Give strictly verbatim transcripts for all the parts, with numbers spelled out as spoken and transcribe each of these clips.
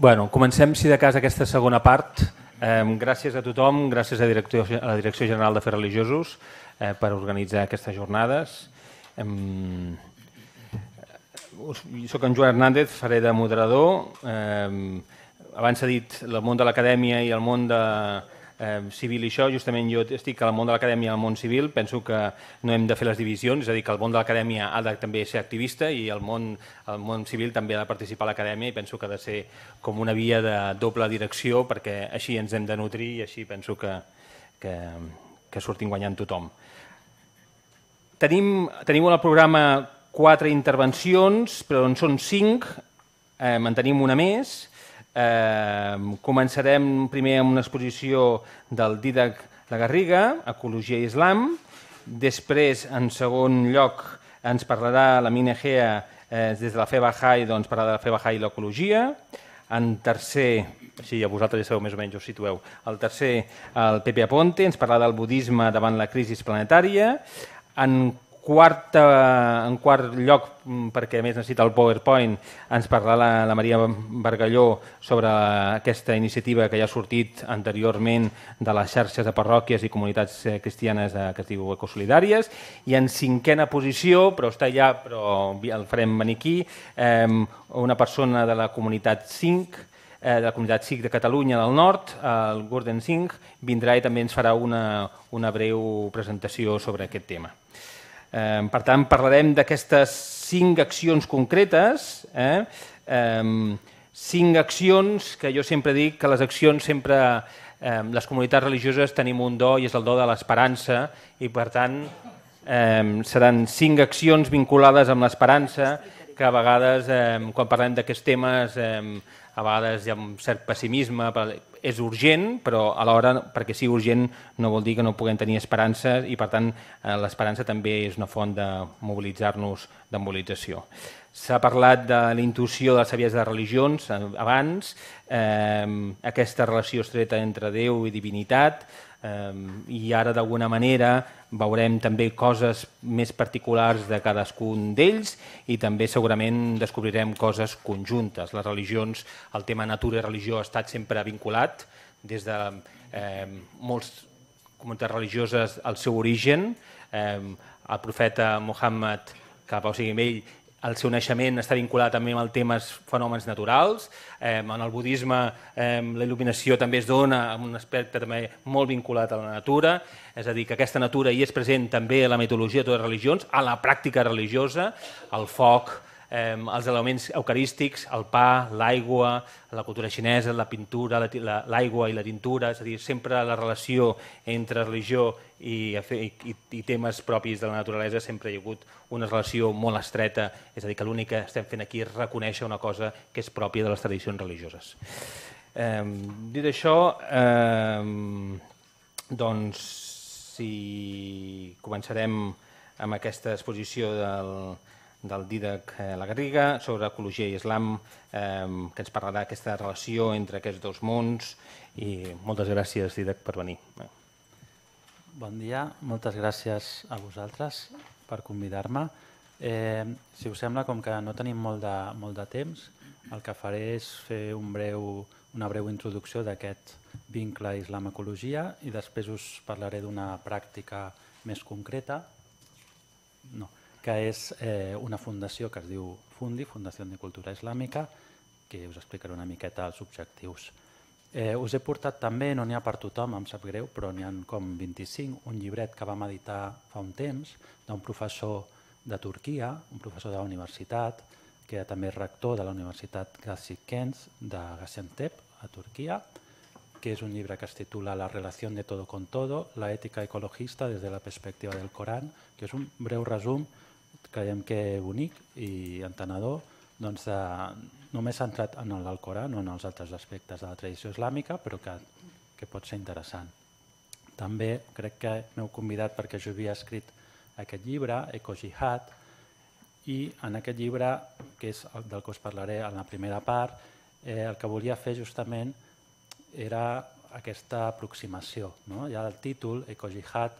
Bueno, comencem, si de cas, aquesta segona part. Eh, gràcies a tothom, gràcies a, director, a la Direcció General de Afers Religiosos eh, per organitzar aquestes jornades. Eh, soc en Joan Hernández, faré de moderador. Eh, abans s'ha dit el món de l'acadèmia i el món de, eh, civil i això. Justament jo estic al món de l'acadèmia i al món civil. Penso que no hem de fer les divisions, és a dir, que el món de l'acadèmia ha de també ser activista i el món, el món civil també ha de participar a l'acadèmia, i penso que ha de ser com una via de doble direcció, perquè així ens hem de nutrir i així penso que, que, que surtin guanyant tothom. Tenim, tenim en el programa quatre intervencions, però en són cinc, eh, en tenim una més. Eh, començarem primer amb una exposició del Dídac Lagarriga, Ecologia i Islam. Després, en segon lloc, ens parlarà la Mina Egea eh, des de la fe Bahá'í, doncs parlarà de la fe Bahá'í i l'ecologia. En tercer, així ja vosaltres ja sabeu més o menys, us situeu. El tercer, el Pepe Aponte, ens parlarà del budisme davant la crisi planetària. En, quarta, en quart lloc, perquè a més necessita el PowerPoint, ens parlarà la, la Maria Bargalló sobre aquesta iniciativa que ja ha sortit anteriorment de les xarxes de parròquies i comunitats cristianes de, que es diu Ecosolidàries. I en cinquena posició, però està allà, però el farem venir aquí, eh, una persona de la comunitat cinc, de la comunitat sikh de Catalunya del Nord, el Gordon Singh, vindrà i també ens farà una, una breu presentació sobre aquest tema. Eh, per tant, parlarem d'aquestes cinc accions concretes, eh? Eh, cinc accions que jo sempre dic que les accions sempre, eh, les comunitats religioses tenim un do, i és el do de l'esperança, i per tant eh, seran cinc accions vinculades amb l'esperança, que a vegades, eh, quan parlem d'aquests temes, eh, a vegades hi ha un cert pessimisme, és urgent, però alhora, perquè sigui urgent, no vol dir que no puguem tenir esperança, i per tant l'esperança també és una font de mobilitzar-nos, de mobilització. S'ha parlat de l'intuïció de les saviesa de religions abans, eh, aquesta relació estreta entre Déu i divinitat, eh, i ara d'alguna manera veurem també coses més particulars de cadascun d'ells, i també segurament descobrirem coses conjuntes. Les religions, el tema natura i religió ha estat sempre vinculat des de eh, moltes comunitats religioses al seu origen. Eh, el profeta Muhammad, que la pau sigui amb ell, el seu naixement està vinculat també amb el tema fenòmens naturals. Eh, en el budisme eh, la il·luminació també es dona amb un aspecte també molt vinculat a la natura, és a dir, que aquesta natura hi és present també a la mitologia de totes les religions, a la pràctica religiosa, el foc, eh, els elements eucarístics, el pa, l'aigua, la cultura xinesa, la pintura, l'aigua i la tintura, és a dir, sempre la relació entre religió I, i, i temes propis de la naturalesa sempre hi ha hagut una relació molt estreta, és a dir, que l'únic que estem fent aquí és reconèixer una cosa que és pròpia de les tradicions religioses. Eh, dit això, eh, doncs, si començarem amb aquesta exposició del, del Dídac Lagarriga sobre ecologia i islam, eh, que ens parlarà d'aquesta relació entre aquests dos mons, i moltes gràcies, Dídac, per venir. Bon dia, moltes gràcies a vosaltres per convidar-me. Eh, si us sembla, com que no tenim molt de, molt de temps, el que faré és fer un breu, una breu introducció d'aquest vincle islam-ecologia, i després us parlaré d'una pràctica més concreta, no, que és eh, una fundació que es diu FUNDI, Fundació de Cultura Islàmica, que us explicaré una miqueta els objectius. Eh, us he portat també, no n'hi ha per tothom, em sap greu, però n'hi ha com vint-i-cinc, un llibret que vam editar fa un temps d'un professor de Turquia, un professor de la universitat, que era també rector de la Universitat de Gaziantep, a Turquia, que és un llibre que es titula La relación de todo con todo, la ética ecologista desde la perspectiva del Corán, que és un breu resum, creiem que bonic i entenedor, doncs, de, només centrat en l'Alcorà, no en els altres aspectes de la tradició islàmica, però que, que pot ser interessant. També crec que m'heu convidat perquè jo havia escrit aquest llibre, Ekojihad, i en aquest llibre, que és el del que us parlaré en la primera part, eh, el que volia fer justament era aquesta aproximació, no? Ja el títol, Ekojihad,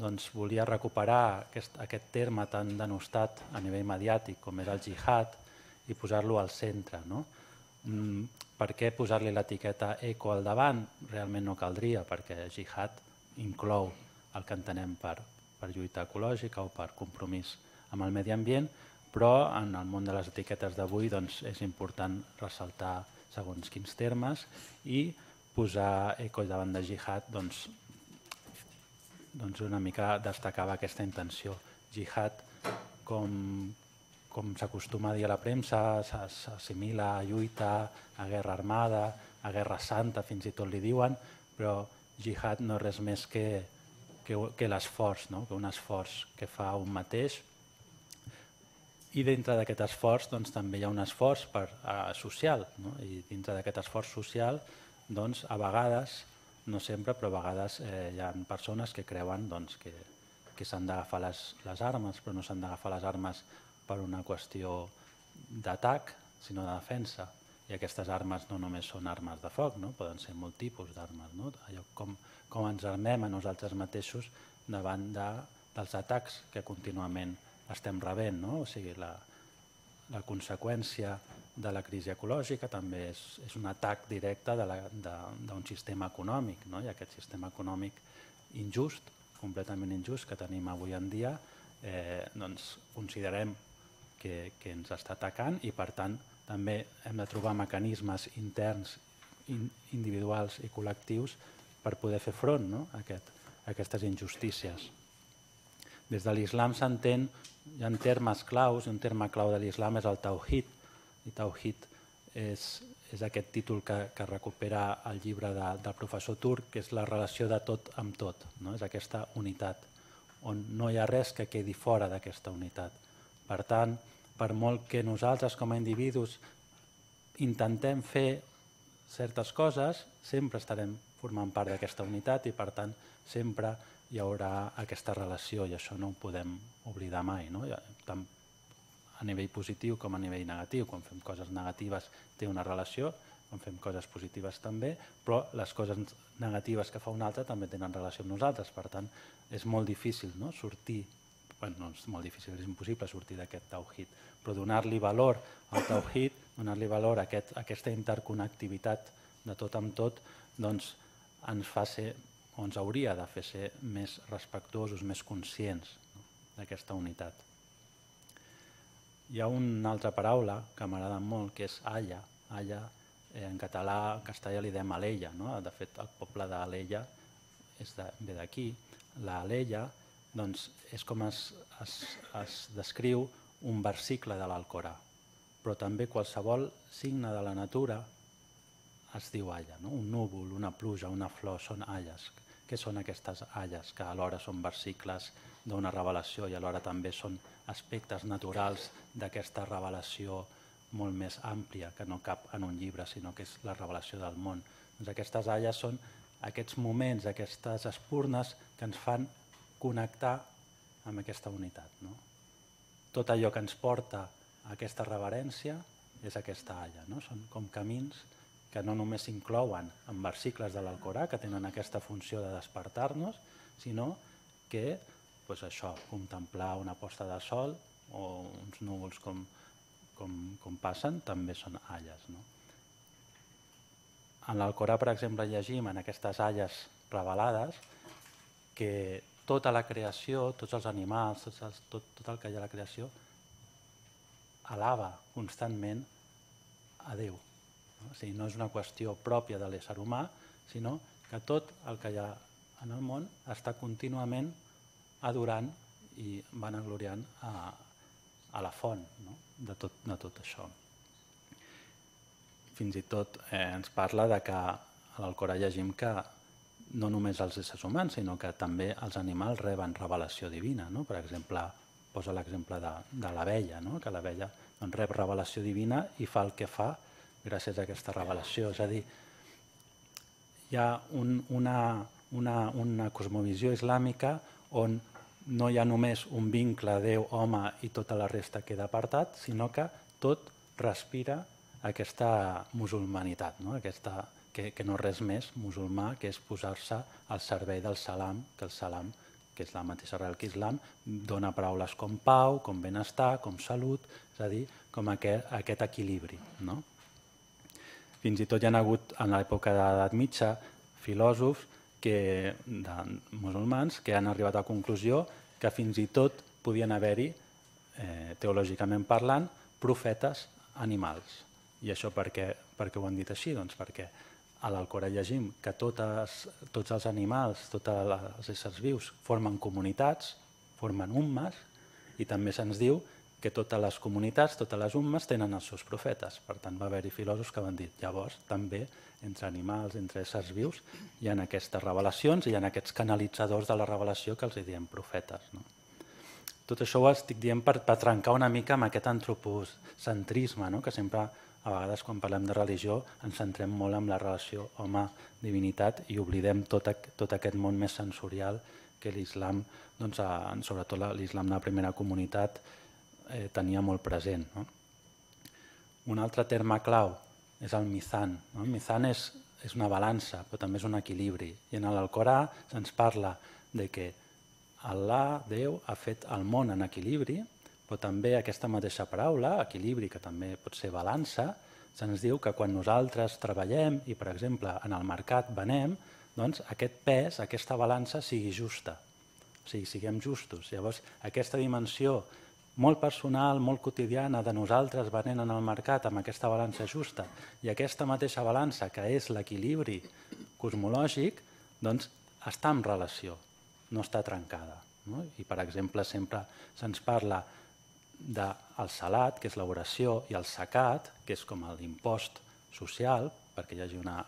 doncs volia recuperar aquest, aquest terme tan denostat a nivell mediàtic com era el jihad, i posar-lo al centre, no? Per què posar-li l'etiqueta eco al davant? Realment no caldria, perquè jihad inclou el que entenem per lluita ecològica o per compromís amb el medi ambient, però en el món de les etiquetes d'avui és important ressaltar segons quins termes i posar eco davant de jihad, doncs una mica destacava aquesta intenció. Jihad, com com s'acostuma a dir a la premsa, s'assimila a lluita, a guerra armada, a guerra santa, fins i tot li diuen, però jihad no és res més que l'esforç, que un esforç que fa un mateix. I dintre d'aquest esforç també hi ha un esforç social, i dintre d'aquest esforç social a vegades, no sempre, però a vegades hi ha persones que creuen que s'han d'agafar les armes, però no s'han d'agafar les armes per una qüestió d'atac, sinó de defensa. I aquestes armes no només són armes de foc, poden ser molt tipus d'armes. Com ens armem a nosaltres mateixos davant dels atacs que contínuament estem rebent. La conseqüència de la crisi ecològica també és un atac directe d'un sistema econòmic. I aquest sistema econòmic injust, completament injust, que tenim avui en dia, considerem que ens està atacant i, per tant, també hem de trobar mecanismes interns, individuals i col·lectius per poder fer front a aquestes injustícies. Des de l'Islam s'entén, hi ha termes claus, i un terme clau de l'Islam és el Tawhid. I Tawhid és aquest títol que recupera el llibre del professor turc, que és la relació de tot amb tot, és aquesta unitat, on no hi ha res que quedi fora d'aquesta unitat. Per tant, per molt que nosaltres com a individus intentem fer certes coses, sempre estarem formant part d'aquesta unitat i, per tant, sempre hi haurà aquesta relació i això no ho podem oblidar mai, tant a nivell positiu com a nivell negatiu. Quan fem coses negatives té una relació, quan fem coses positives també, però les coses negatives que fa un altre també tenen relació amb nosaltres, per tant, és molt difícil sortir, no és molt difícil, és impossible sortir d'aquest Tawhid, però donar-li valor al Tawhid, donar-li valor a aquesta interconnectivitat de tot amb tot, doncs ens fa ser, o ens hauria de fer ser més respectuosos, més conscients d'aquesta unitat. Hi ha una altra paraula que m'agrada molt, que és Aya. Aya, en català, en castellà li diem Aleia, de fet el poble d'Aleia ve d'aquí. L'Aleia és com es descriu un versicle de l'Alcorà, però també qualsevol signe de la natura es diu Aya, un núvol, una pluja, una flor, són Ayes. Què són aquestes Ayes? Que alhora són versicles d'una revelació i alhora també són aspectes naturals d'aquesta revelació molt més àmplia, que no cap en un llibre, sinó que és la revelació del món. Aquestes Ayes són aquests moments, aquestes espurnes que ens fan connectar amb aquesta unitat. Tot allò que ens porta a aquesta reverència és aquesta Aya. Són com camins que no només s'inclouen en versicles de l'Alcorà, que tenen aquesta funció de despertar-nos, sinó que contemplar una posta de sol o uns núvols com passen també són Ayes. En l'Alcorà, per exemple, llegim en aquestes Ayes revelades que tota la creació, tots els animals, tot el que hi ha a la creació, alaba constantment a Déu. O sigui, no és una qüestió pròpia de l'ésser humà, sinó que tot el que hi ha en el món està contínuament adorant i vanagloriant a la font de tot això. Fins i tot ens parla que a l'Alcorà llegim que no només els éssers humans, sinó que també els animals reben revelació divina. Per exemple, posa l'exemple de l'abella, que l'abella rep revelació divina i fa el que fa gràcies a aquesta revelació. És a dir, hi ha una cosmovisió islàmica on no hi ha només un vincle Déu-home i tota la resta queda apartat, sinó que tot respira aquesta musulmanitat, aquesta que no és res més musulmà, que és posar-se al servei del salam, que el salam, que és la mateixa arrel que l'islam, dona paraules com pau, com benestar, com salut, és a dir, com aquest equilibri. Fins i tot hi ha hagut, en l'època de l'edat mitja, filòsofs musulmans que han arribat a la conclusió que fins i tot podien haver-hi, teològicament parlant, profetes animals. I això per què ho han dit així? Doncs perquè a l'Alcorà llegim que tots els animals, tots els éssers vius, formen comunitats, formen ummes, i també se'ns diu que totes les comunitats, totes les ummes, tenen els seus profetes. Per tant, va haver-hi filòsofs que van dir, llavors, també, entre animals, entre éssers vius, hi ha aquestes revelacions, hi ha aquests canalitzadors de la revelació que els diem profetes. Tot això ho estic dient per trencar una mica amb aquest antropocentrisme, que sempre, a vegades, quan parlem de religió, ens centrem molt en la relació home-divinitat i oblidem tot aquest món més sensorial que l'islam, sobretot l'islam de la primera comunitat, tenia molt present. Un altre terme clau és el Mizan. El Mizan és una balança, però també és un equilibri. I en l'Alcorà se'ns parla que Allah, Déu, ha fet el món en equilibri, però també aquesta mateixa paraula, equilibri, que també pot ser balança, se'ns diu que quan nosaltres treballem i, per exemple, en el mercat venem, doncs aquest pes, aquesta balança sigui justa, o sigui, siguem justos. Llavors, aquesta dimensió molt personal, molt quotidiana, de nosaltres venent en el mercat amb aquesta balança justa i aquesta mateixa balança, que és l'equilibri cosmològic, doncs està en relació, no està trencada. I, per exemple, sempre se'ns parla del salat, que és l'oració, i el zakat, que és com l'impost social, perquè hi hagi una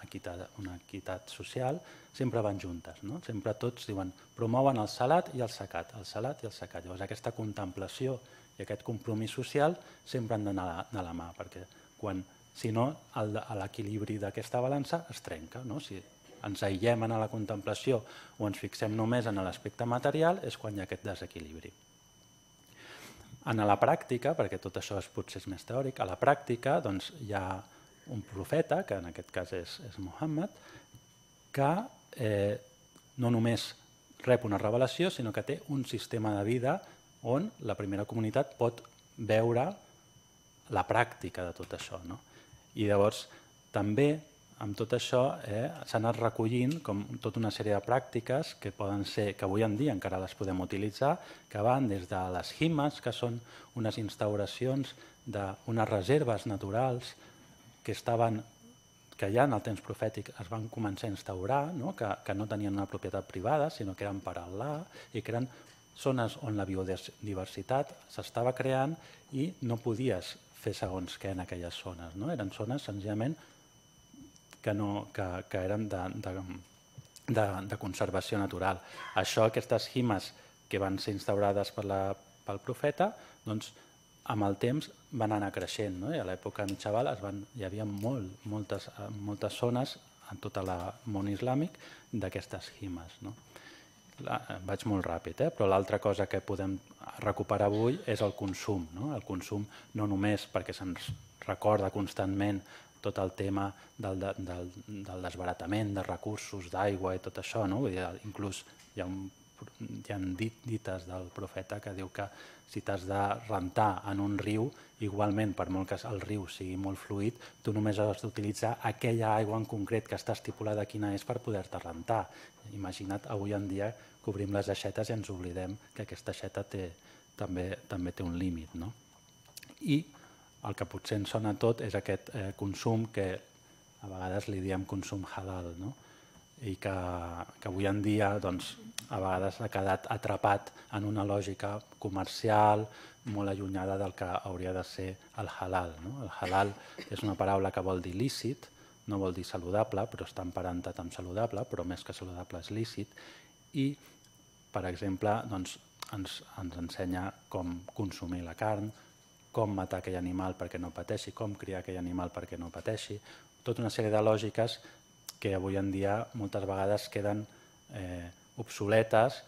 equitat social, sempre van juntes. Sempre tots diuen promouen el salat i el zakat, el salat i el zakat. Llavors aquesta contemplació i aquest compromís social sempre han d'anar de la mà, perquè si no l'equilibri d'aquesta balança es trenca. Si ens aïllem en la contemplació o ens fixem només en l'aspecte material és quan hi ha aquest desequilibri. En la pràctica, perquè tot això potser és més teòric, a la pràctica hi ha un profeta, que en aquest cas és Muhammad, que no només rep una revelació, sinó que té un sistema de vida on la primera comunitat pot veure la pràctica de tot això. I llavors també amb tot això s'ha anat recollint tota una sèrie de pràctiques que poden ser, que avui en dia encara les podem utilitzar, que van des de les himes, que són unes instauracions d'unes reserves naturals que ja en el temps profètic es van començar a instaurar, que no tenien una propietat privada, sinó que eren per Allah, i que eren zones on la biodiversitat s'estava creant i no podies fer segons què en aquelles zones. Eren zones senzillament que eren de conservació natural. Això, aquestes himes que van ser instaurades pel profeta, doncs, amb el temps van anar creixent. A l'època mitjaval hi havia moltes zones en tot el món islàmic d'aquestes himes. Vaig molt ràpid, però l'altra cosa que podem recuperar avui és el consum. El consum no només perquè se'ns recorda constantment tot el tema del desbaratament de recursos, d'aigua i tot això. Inclús hi ha un... hi ha dites del profeta que diu que si t'has de rentar en un riu, igualment, per molt que el riu sigui molt fluid, tu només has d'utilitzar aquella aigua en concret que està estipulada quina és per poder-te rentar. Imagina't, avui en dia cobrim les aixetes i ens oblidem que aquesta aixeta també té un límit. I el que potser ens sona tot és aquest consum que a vegades li diem consum halal, i que avui en dia a vegades ha quedat atrapat en una lògica comercial molt allunyada del que hauria de ser el halal. El halal és una paraula que vol dir lícit, no vol dir saludable, però està emparentat amb saludable, però més que saludable és lícit. I, per exemple, ens ensenya com consumir la carn, com matar aquell animal perquè no pateixi, com criar aquell animal perquè no pateixi, tota una sèrie de lògiques que avui en dia moltes vegades queden obsoletes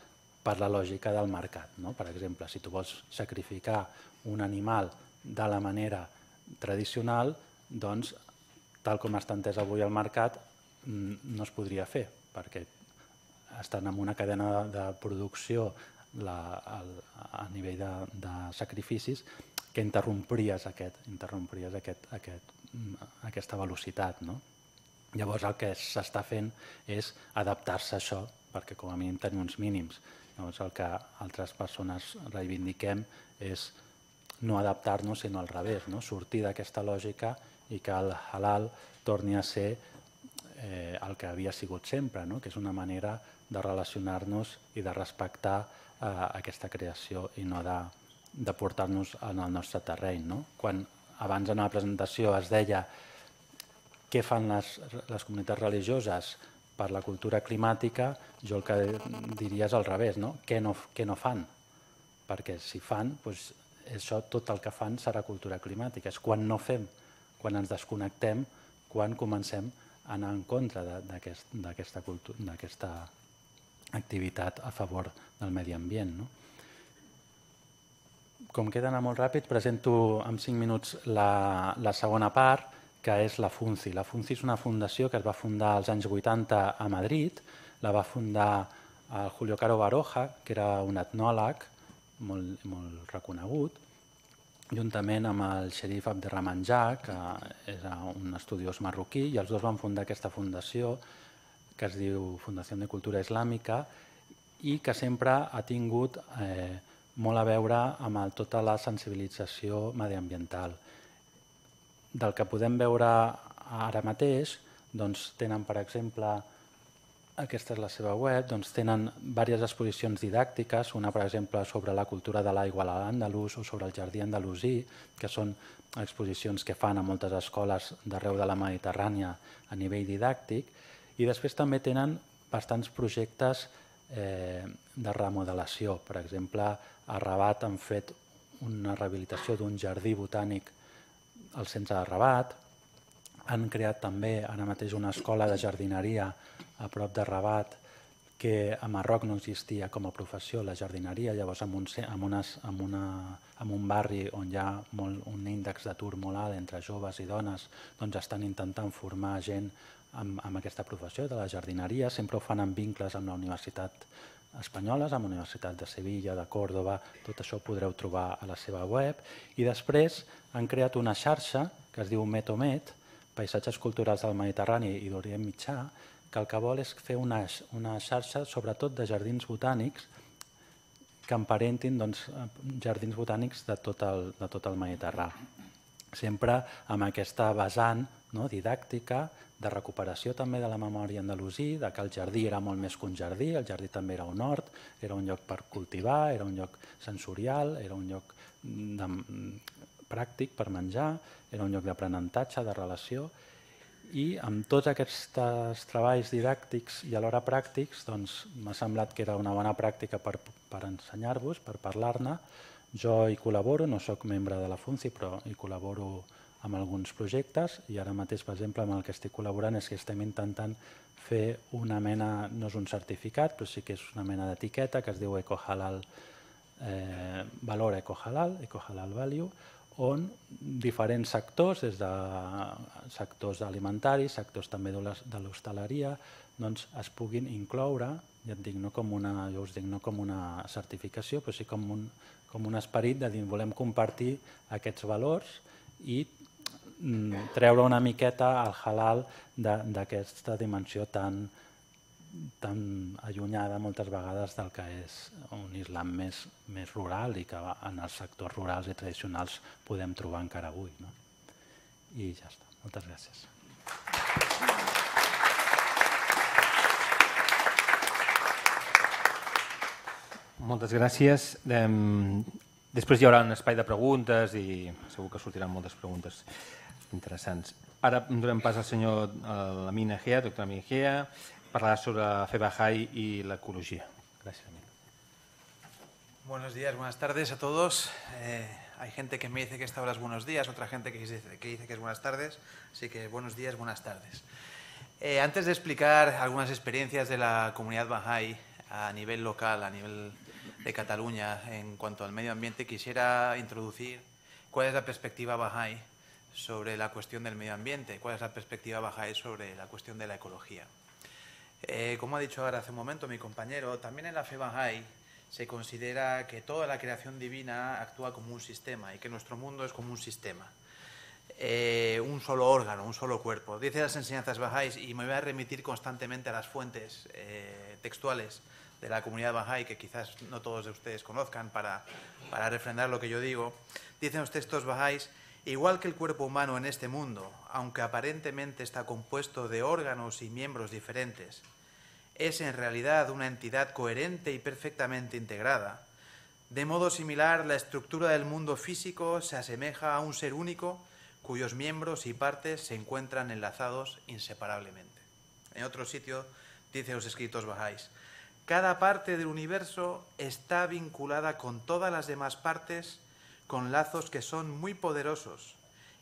per la lògica del mercat. Per exemple, si tu vols sacrificar un animal de la manera tradicional, doncs, tal com està entès avui el mercat, no es podria fer, perquè estan en una cadena de producció a nivell de sacrificis que interrompries aquesta velocitat. Llavors el que s'està fent és adaptar-se a això perquè com a mínim tenim uns mínims. Llavors el que altres persones reivindiquem és no adaptar-nos sinó al revés, sortir d'aquesta lògica i que el halal torni a ser el que havia sigut sempre, que és una manera de relacionar-nos i de respectar aquesta creació i no de portar-nos en el nostre terreny. Quan abans en la presentació es deia què fan les comunitats religioses per la cultura climàtica, jo el que diria és al revés, què no fan? Perquè si fan, tot el que fan serà cultura climàtica. És quan no fem, quan ens desconnectem, quan comencem a anar en contra d'aquesta activitat a favor del medi ambient. Com que he d'anar molt ràpid, presento en cinc minuts la segona part, que és la FUNCI. La FUNCI és una fundació que es va fundar als anys vuitanta a Madrid. La va fundar el Julio Caro Baroja, que era un etnòleg molt reconegut, juntament amb el xerif Abderramanjá, que era un estudiós marroquí, i els dos van fundar aquesta fundació, que es diu Fundació de Cultura Islàmica, i que sempre ha tingut molt a veure amb tota la sensibilització mediambiental. Del que podem veure ara mateix, tenen, per exemple, aquesta és la seva web, tenen diverses exposicions didàctiques, una, per exemple, sobre la cultura de l'aigua a l'Àndalus o sobre el jardí andalusí, que són exposicions que fan a moltes escoles d'arreu de la Mediterrània a nivell didàctic, i després també tenen bastants projectes de remodelació. Per exemple, a Rabat han fet una rehabilitació d'un jardí botànic al centre de Rabat, han creat també ara mateix una escola de jardineria a prop de Rabat, que a Marroc no existia com a professió la jardineria, llavors en un barri on hi ha un índex d'atur molt alt entre joves i dones, doncs estan intentant formar gent amb aquesta professió de la jardineria, sempre ho fan amb vincles amb la Universitat Espanyola, amb la Universitat de Sevilla, de Còrdoba, tot això ho podreu trobar a la seva web. I després han creat una xarxa que es diu Met, Paisatges Culturals del Mediterrani i d'Orient Mitjà, que el que vol és fer una xarxa sobretot de jardins botànics que emparentin jardins botànics de tot el Mediterrà. Sempre amb aquesta vessant didàctica de recuperació també de la memòria andalusí, que el jardí era molt més que un jardí, el jardí també era un hort, era un lloc per cultivar, era un lloc sensorial, era un lloc pràctic per menjar, era un lloc d'aprenentatge, de relació. I amb tots aquests treballs didàctics i alhora pràctics, m'ha semblat que era una bona pràctica per ensenyar-vos, per parlar-ne. Jo hi col·laboro, no soc membre de la FUNCI, però hi col·laboro amb alguns projectes i ara mateix, per exemple, amb el que estic col·laborant és que estem intentant fer una mena, no és un certificat, però sí que és una mena d'etiqueta que es diu ECOHALAL, valor ECOHALAL, ECOHALAL Value, on diferents sectors, des de sectors alimentaris, sectors també de l'hostaleria, es puguin incloure, ja us dic, no com una certificació, però sí com un esperit de dir volem compartir aquests valors i treure una miqueta al halal d'aquesta dimensió tan allunyada moltes vegades del que és un islam més rural i que en els sectors rurals i tradicionals podem trobar encara avui. I ja està. Moltes gràcies. Moltes gràcies. Després hi haurà un espai de preguntes i segur que sortiran moltes preguntes interessants. Ara donem pas al senyor Amin Egea, doctor Amin Egea, parlarà sobre la fe bahá'í y la ecología. Gracias, Amin. Buenos días, buenas tardes a todos. Eh, hay gente que me dice que esta hora es buenos días, otra gente que dice que, dice que es buenas tardes, así que buenos días, buenas tardes. Eh, antes de explicar algunas experiencias de la comunidad bahá'í a nivel local, a nivel de Cataluña, en cuanto al medio ambiente, quisiera introducir cuál es la perspectiva bahá'í sobre la cuestión del medio ambiente, cuál es la perspectiva bahá'í sobre la cuestión de la ecología. Eh, como ha dicho ahora hace un momento mi compañero, también en la fe bahá'í se considera que toda la creación divina actúa como un sistema y que nuestro mundo es como un sistema, eh, un solo órgano, un solo cuerpo. Dice las enseñanzas bahá'ís, y me voy a remitir constantemente a las fuentes eh, textuales de la comunidad bahá'í, que quizás no todos de ustedes conozcan, para, para refrendar lo que yo digo. Dicen los textos bahá'ís: igual que el cuerpo humano en este mundo, aunque aparentemente está compuesto de órganos y miembros diferentes, es en realidad una entidad coherente y perfectamente integrada. De modo similar, la estructura del mundo físico se asemeja a un ser único cuyos miembros y partes se encuentran enlazados inseparablemente. En otro sitio, dicen los escritos bahá'ís: cada parte del universo está vinculada con todas las demás partes con lazos que son muy poderosos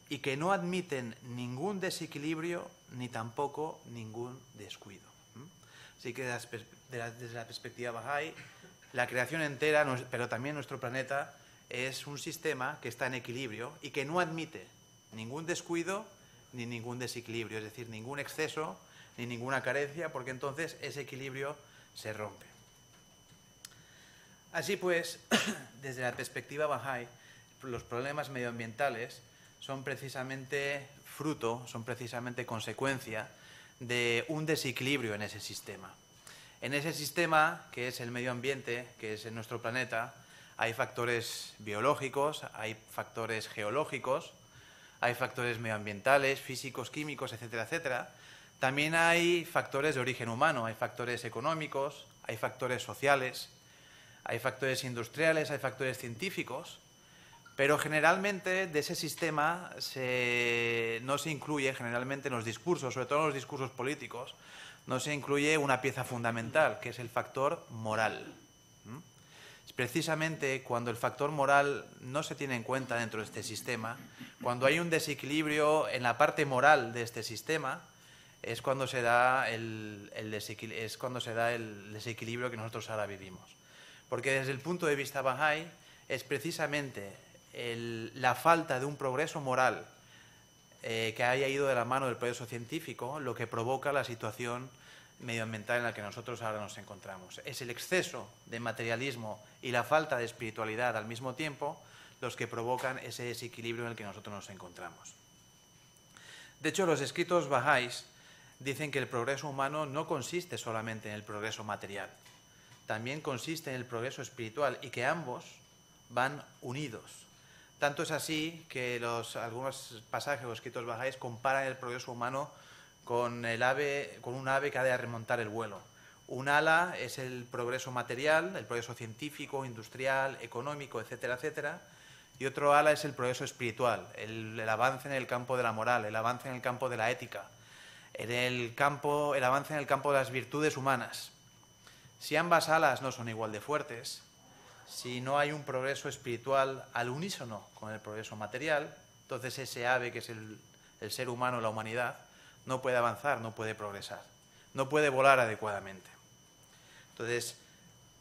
y que no admiten ningún desequilibrio ni tampoco ningún descuido. Así que desde la perspectiva bahá'í, la creación entera, pero también nuestro planeta, es un sistema que está en equilibrio y que no admite ningún descuido ni ningún desequilibrio, es decir, ningún exceso ni ninguna carencia, porque entonces ese equilibrio se rompe. Así pues, desde la perspectiva bahá'í, los problemas medioambientales son precisamente fruto, son precisamente consecuencia de un desequilibrio en ese sistema. En ese sistema, que es el medio ambiente, que es en nuestro planeta, hay factores biológicos, hay factores geológicos, hay factores medioambientales, físicos, químicos, etcétera, etcétera. También hay factores de origen humano, hay factores económicos, hay factores sociales, hay factores industriales, hay factores científicos, pero generalmente de ese sistema se, no se incluye, generalmente en los discursos, sobre todo en los discursos políticos, no se incluye una pieza fundamental, que es el factor moral. ¿Mm? Precisamente cuando el factor moral no se tiene en cuenta dentro de este sistema, cuando hay un desequilibrio en la parte moral de este sistema, es cuando se da el, el, desequil- es cuando se da el desequilibrio que nosotros ahora vivimos. Porque desde el punto de vista bahá'í es precisamente El, la falta de un progreso moral eh, que haya ido de la mano del progreso científico lo que provoca la situación medioambiental en la que nosotros ahora nos encontramos. Es el exceso de materialismo y la falta de espiritualidad al mismo tiempo los que provocan ese desequilibrio en el que nosotros nos encontramos. De hecho, los escritos bahá'ís dicen que el progreso humano no consiste solamente en el progreso material, también consiste en el progreso espiritual, y que ambos van unidos. Tanto es así que los, algunos pasajes o escritos bahá'ís comparan el progreso humano con, el ave, con un ave que ha de remontar el vuelo. Un ala es el progreso material, el progreso científico, industrial, económico, etcétera, etcétera. Y otro ala es el progreso espiritual, el, el avance en el campo de la moral, el avance en el campo de la ética, en el, campo, el avance en el campo de las virtudes humanas. Si ambas alas no son igual de fuertes, si no hay un progreso espiritual al unísono con el progreso material, entonces ese ave que es el, el ser humano, la humanidad, no puede avanzar, no puede progresar, no puede volar adecuadamente. Entonces,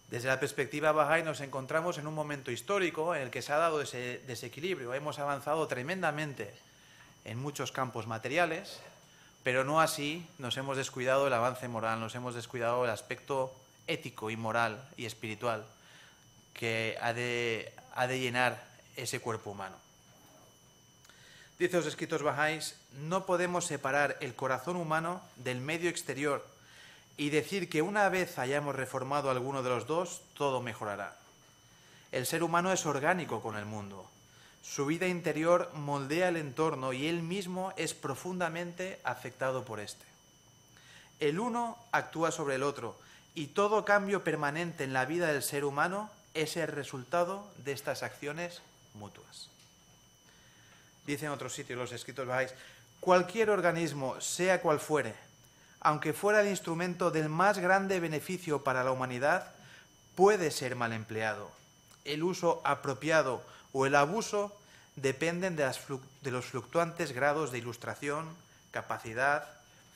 desde la perspectiva bahá'í nos encontramos en un momento histórico en el que se ha dado ese desequilibrio. Hemos avanzado tremendamente en muchos campos materiales, pero no así nos hemos descuidado el avance moral, nos hemos descuidado el aspecto ético y moral y espiritual que ha de, ha de llenar ese cuerpo humano. Dice los escritos bahá'ís: no podemos separar el corazón humano del medio exterior y decir que una vez hayamos reformado alguno de los dos, todo mejorará. El ser humano es orgánico con el mundo. Su vida interior moldea el entorno y él mismo es profundamente afectado por este. El uno actúa sobre el otro y todo cambio permanente en la vida del ser humano es el resultado de estas acciones mutuas. Dicen otros sitios los escritos bahá'ís: cualquier organismo, sea cual fuere, aunque fuera el instrumento del más grande beneficio para la humanidad, puede ser mal empleado. El uso apropiado o el abuso dependen de, las flu- de los fluctuantes grados de ilustración, capacidad,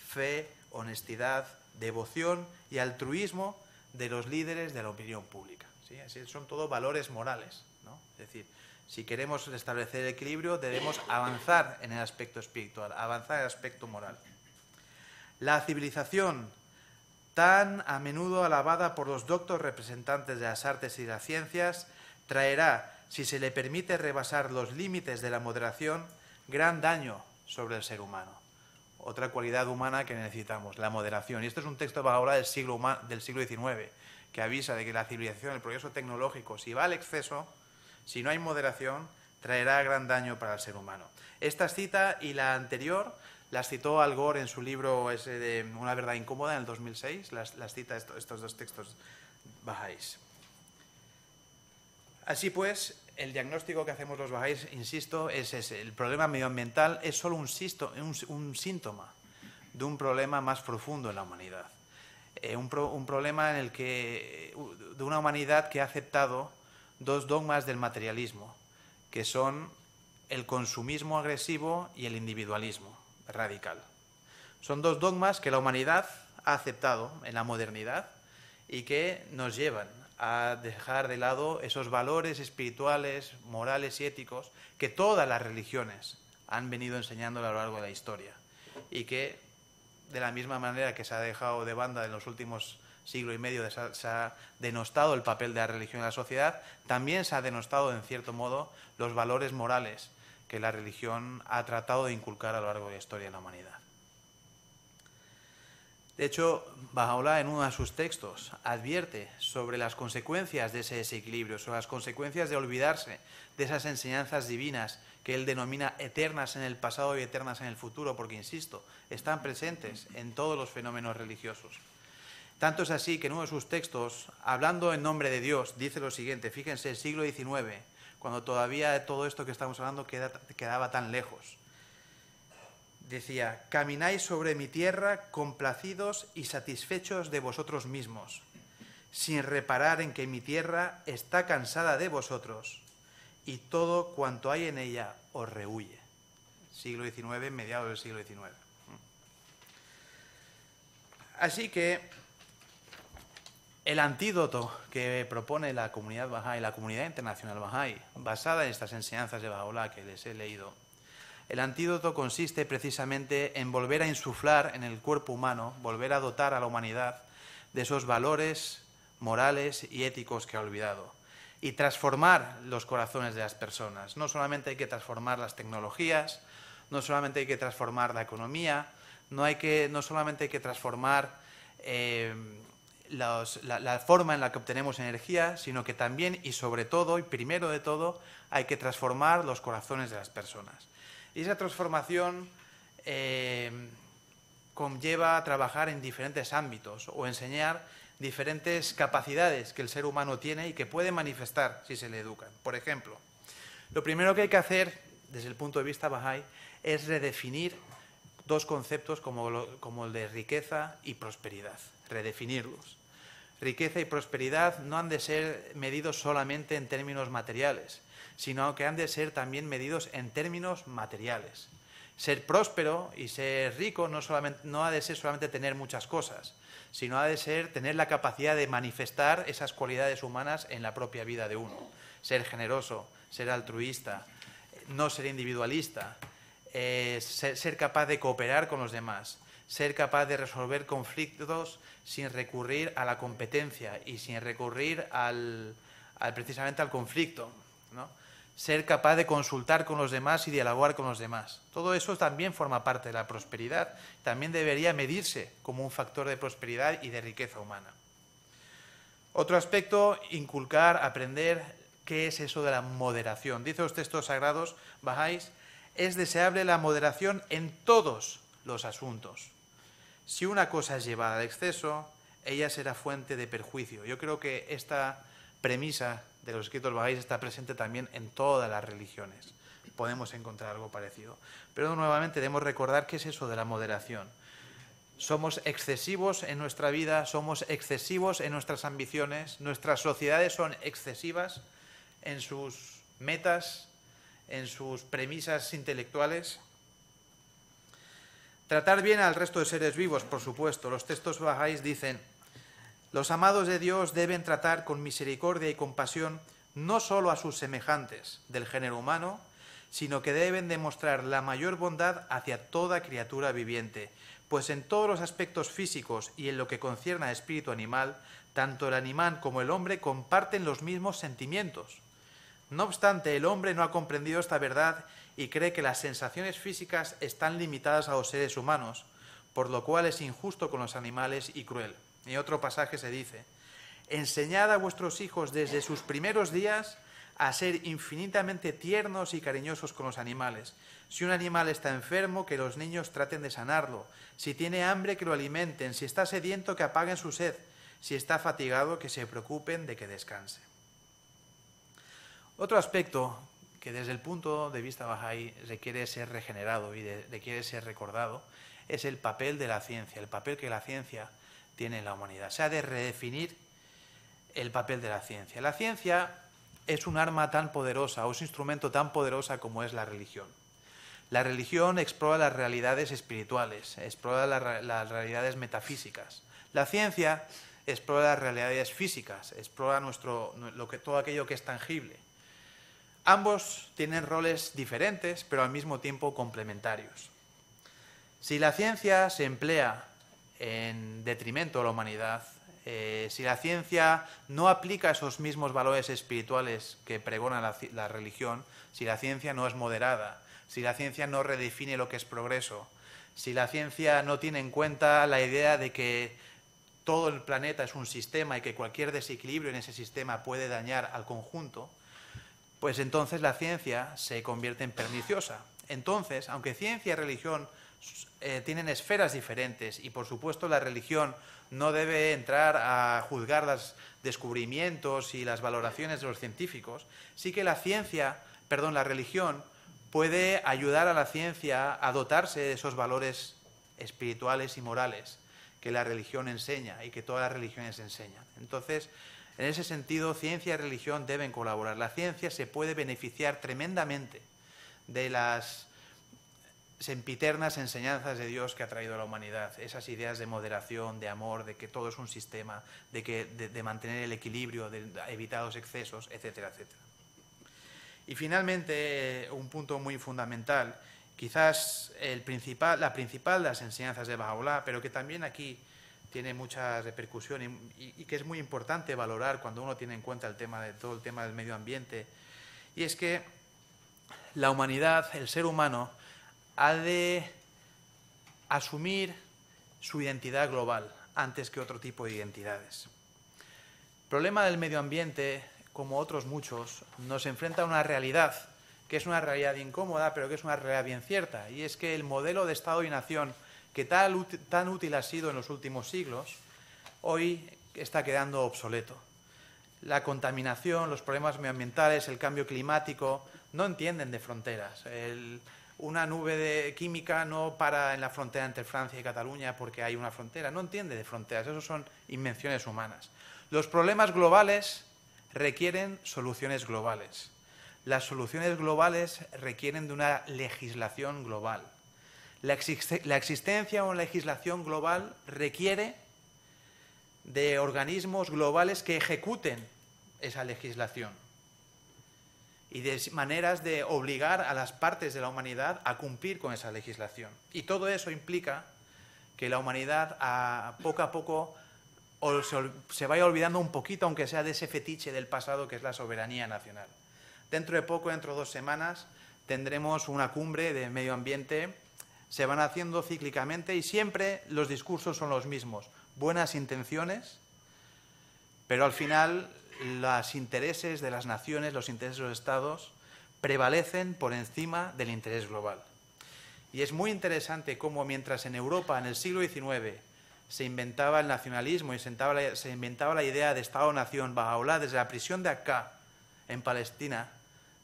fe, honestidad, devoción y altruismo de los líderes de la opinión pública. ¿Sí? Son todos valores morales, ¿no? Es decir, si queremos establecer el equilibrio, debemos avanzar en el aspecto espiritual, avanzar en el aspecto moral. La civilización, tan a menudo alabada por los doctos representantes de las artes y las ciencias, traerá, si se le permite rebasar los límites de la moderación, gran daño sobre el ser humano. Otra cualidad humana que necesitamos, la moderación. Y este es un texto Bahá'u'lláh del siglo, del siglo diecinueve, que avisa de que la civilización, el progreso tecnológico, si va al exceso, si no hay moderación, traerá gran daño para el ser humano. Esta cita y la anterior las citó Al Gore en su libro ese de Una verdad incómoda, en el dos mil seis, las, las cita estos, estos dos textos bahá'ís. Así pues, el diagnóstico que hacemos los bahá'ís, insisto, es ese. El problema medioambiental es solo un, sisto, un, un síntoma de un problema más profundo en la humanidad. Eh, un, pro, un problema en el que, de una humanidad que ha aceptado dos dogmas del materialismo, que son el consumismo agresivo y el individualismo radical. Son dos dogmas que la humanidad ha aceptado en la modernidad y que nos llevan a dejar de lado esos valores espirituales, morales y éticos que todas las religiones han venido enseñando a lo largo de la historia y que, de la misma manera que se ha dejado de banda en los últimos siglo y medio, se ha denostado el papel de la religión en la sociedad, también se ha denostado, en cierto modo, los valores morales que la religión ha tratado de inculcar a lo largo de la historia de la humanidad. De hecho, Bahá'u'lláh, en uno de sus textos, advierte sobre las consecuencias de ese desequilibrio, sobre las consecuencias de olvidarse de esas enseñanzas divinas que él denomina eternas en el pasado y eternas en el futuro, porque, insisto, están presentes en todos los fenómenos religiosos. Tanto es así que en uno de sus textos, hablando en nombre de Dios, dice lo siguiente, fíjense, el siglo diecinueve, cuando todavía todo esto que estamos hablando queda, quedaba tan lejos. Decía, «Camináis sobre mi tierra complacidos y satisfechos de vosotros mismos, sin reparar en que mi tierra está cansada de vosotros y todo cuanto hay en ella os rehuye». Siglo diecinueve, mediados del siglo diecinueve. Así que el antídoto que propone la comunidad bahá'í, la comunidad internacional bahá'í, basada en estas enseñanzas de Bahá'u'lláh que les he leído, el antídoto consiste precisamente en volver a insuflar en el cuerpo humano, volver a dotar a la humanidad de esos valores morales y éticos que ha olvidado y transformar los corazones de las personas. No solamente hay que transformar las tecnologías, no solamente hay que transformar la economía, no, hay que, no solamente hay que transformar Eh, Los, la, la forma en la que obtenemos energía, sino que también y sobre todo, y primero de todo, hay que transformar los corazones de las personas. Y esa transformación eh, conlleva a trabajar en diferentes ámbitos o enseñar diferentes capacidades que el ser humano tiene y que puede manifestar si se le educan. Por ejemplo, lo primero que hay que hacer, desde el punto de vista bahá'í, es redefinir dos conceptos como, lo, como el de riqueza y prosperidad, redefinirlos. Riqueza y prosperidad no han de ser medidos solamente en términos materiales, sino que han de ser también medidos en términos materiales. Ser próspero y ser rico no, solamente, no ha de ser solamente tener muchas cosas, sino ha de ser tener la capacidad de manifestar esas cualidades humanas en la propia vida de uno. Ser generoso, ser altruista, no ser individualista, eh, ser, ser capaz de cooperar con los demás, ser capaz de resolver conflictos sin recurrir a la competencia y sin recurrir al, al, precisamente al conflicto, ¿no? Ser capaz de consultar con los demás y dialogar con los demás. Todo eso también forma parte de la prosperidad, también debería medirse como un factor de prosperidad y de riqueza humana. Otro aspecto, inculcar, aprender, ¿qué es eso de la moderación? Dice los textos sagrados bahá'ís, es deseable la moderación en todos los asuntos. Si una cosa es llevada al exceso, ella será fuente de perjuicio. Yo creo que esta premisa de los escritos bahá'ís está presente también en todas las religiones. Podemos encontrar algo parecido. Pero nuevamente debemos recordar qué es eso de la moderación. Somos excesivos en nuestra vida, somos excesivos en nuestras ambiciones, nuestras sociedades son excesivas en sus metas, en sus premisas intelectuales. Tratar bien al resto de seres vivos, por supuesto. Los textos bahá'ís dicen, los amados de Dios deben tratar con misericordia y compasión no solo a sus semejantes del género humano, sino que deben demostrar la mayor bondad hacia toda criatura viviente, pues en todos los aspectos físicos y en lo que concierne al espíritu animal, tanto el animal como el hombre comparten los mismos sentimientos. No obstante, el hombre no ha comprendido esta verdad y cree que las sensaciones físicas están limitadas a los seres humanos, por lo cual es injusto con los animales y cruel. En otro pasaje se dice: «Enseñad a vuestros hijos desde sus primeros días a ser infinitamente tiernos y cariñosos con los animales. Si un animal está enfermo, que los niños traten de sanarlo. Si tiene hambre, que lo alimenten. Si está sediento, que apaguen su sed. Si está fatigado, que se preocupen de que descanse». Otro aspecto que desde el punto de vista bahá'í requiere ser regenerado y requiere ser recordado es el papel de la ciencia, el papel que la ciencia tiene en la humanidad. Se ha de redefinir el papel de la ciencia. La ciencia es un arma tan poderosa, o es un instrumento tan poderosa como es la religión. La religión explora las realidades espirituales, explora la, las realidades metafísicas. La ciencia explora las realidades físicas, explora nuestro, lo que, todo aquello que es tangible. Ambos tienen roles diferentes, pero al mismo tiempo complementarios. Si la ciencia se emplea en detrimento de la humanidad, Eh, si la ciencia no aplica esos mismos valores espirituales que pregona la, la religión, si la ciencia no es moderada, si la ciencia no redefine lo que es progreso, si la ciencia no tiene en cuenta la idea de que todo el planeta es un sistema y que cualquier desequilibrio en ese sistema puede dañar al conjunto, pues entonces la ciencia se convierte en perniciosa. Entonces, aunque ciencia y religión Eh, tienen esferas diferentes y, por supuesto, la religión no debe entrar a juzgar los descubrimientos y las valoraciones de los científicos, sí que la ciencia, perdón, la religión puede ayudar a la ciencia a dotarse de esos valores espirituales y morales que la religión enseña y que todas las religiones enseñan. Entonces, en ese sentido, ciencia y religión deben colaborar. La ciencia se puede beneficiar tremendamente de las sempiternas enseñanzas de Dios que ha traído a la humanidad, esas ideas de moderación, de amor, de que todo es un sistema, de, que, de, de mantener el equilibrio, de evitar los excesos, etcétera, etcétera. Y finalmente, un punto muy fundamental, quizás el principal, la principal de las enseñanzas de Bahá'u'lláh, pero que también aquí tiene mucha repercusión y, y, y que es muy importante valorar cuando uno tiene en cuenta el tema de, todo el tema del medio ambiente, y es que la humanidad, el ser humano, ha de asumir su identidad global antes que otro tipo de identidades. El problema del medio ambiente, como otros muchos, nos enfrenta a una realidad, que es una realidad incómoda, pero que es una realidad bien cierta, y es que el modelo de Estado y nación, que tan, tan útil ha sido en los últimos siglos, hoy está quedando obsoleto. La contaminación, los problemas medioambientales, el cambio climático, no entienden de fronteras. El, Una nube de química no para en la frontera entre Francia y Cataluña porque hay una frontera. No entiende de fronteras, eso son invenciones humanas. Los problemas globales requieren soluciones globales. Las soluciones globales requieren de una legislación global. La, existe, la existencia de una legislación global requiere de organismos globales que ejecuten esa legislación y de maneras de obligar a las partes de la humanidad a cumplir con esa legislación. Y todo eso implica que la humanidad a poco a poco se vaya olvidando un poquito, aunque sea de ese fetiche del pasado que es la soberanía nacional. Dentro de poco, dentro de dos semanas, tendremos una cumbre de medio ambiente, se van haciendo cíclicamente y siempre los discursos son los mismos. Buenas intenciones, pero al final los intereses de las naciones, los intereses de los estados, prevalecen por encima del interés global. Y es muy interesante cómo mientras en Europa, en el siglo diecinueve, se inventaba el nacionalismo y se inventaba la, se inventaba la idea de Estado-Nación, Bahá'u'lláh, desde la prisión de Akka, en Palestina,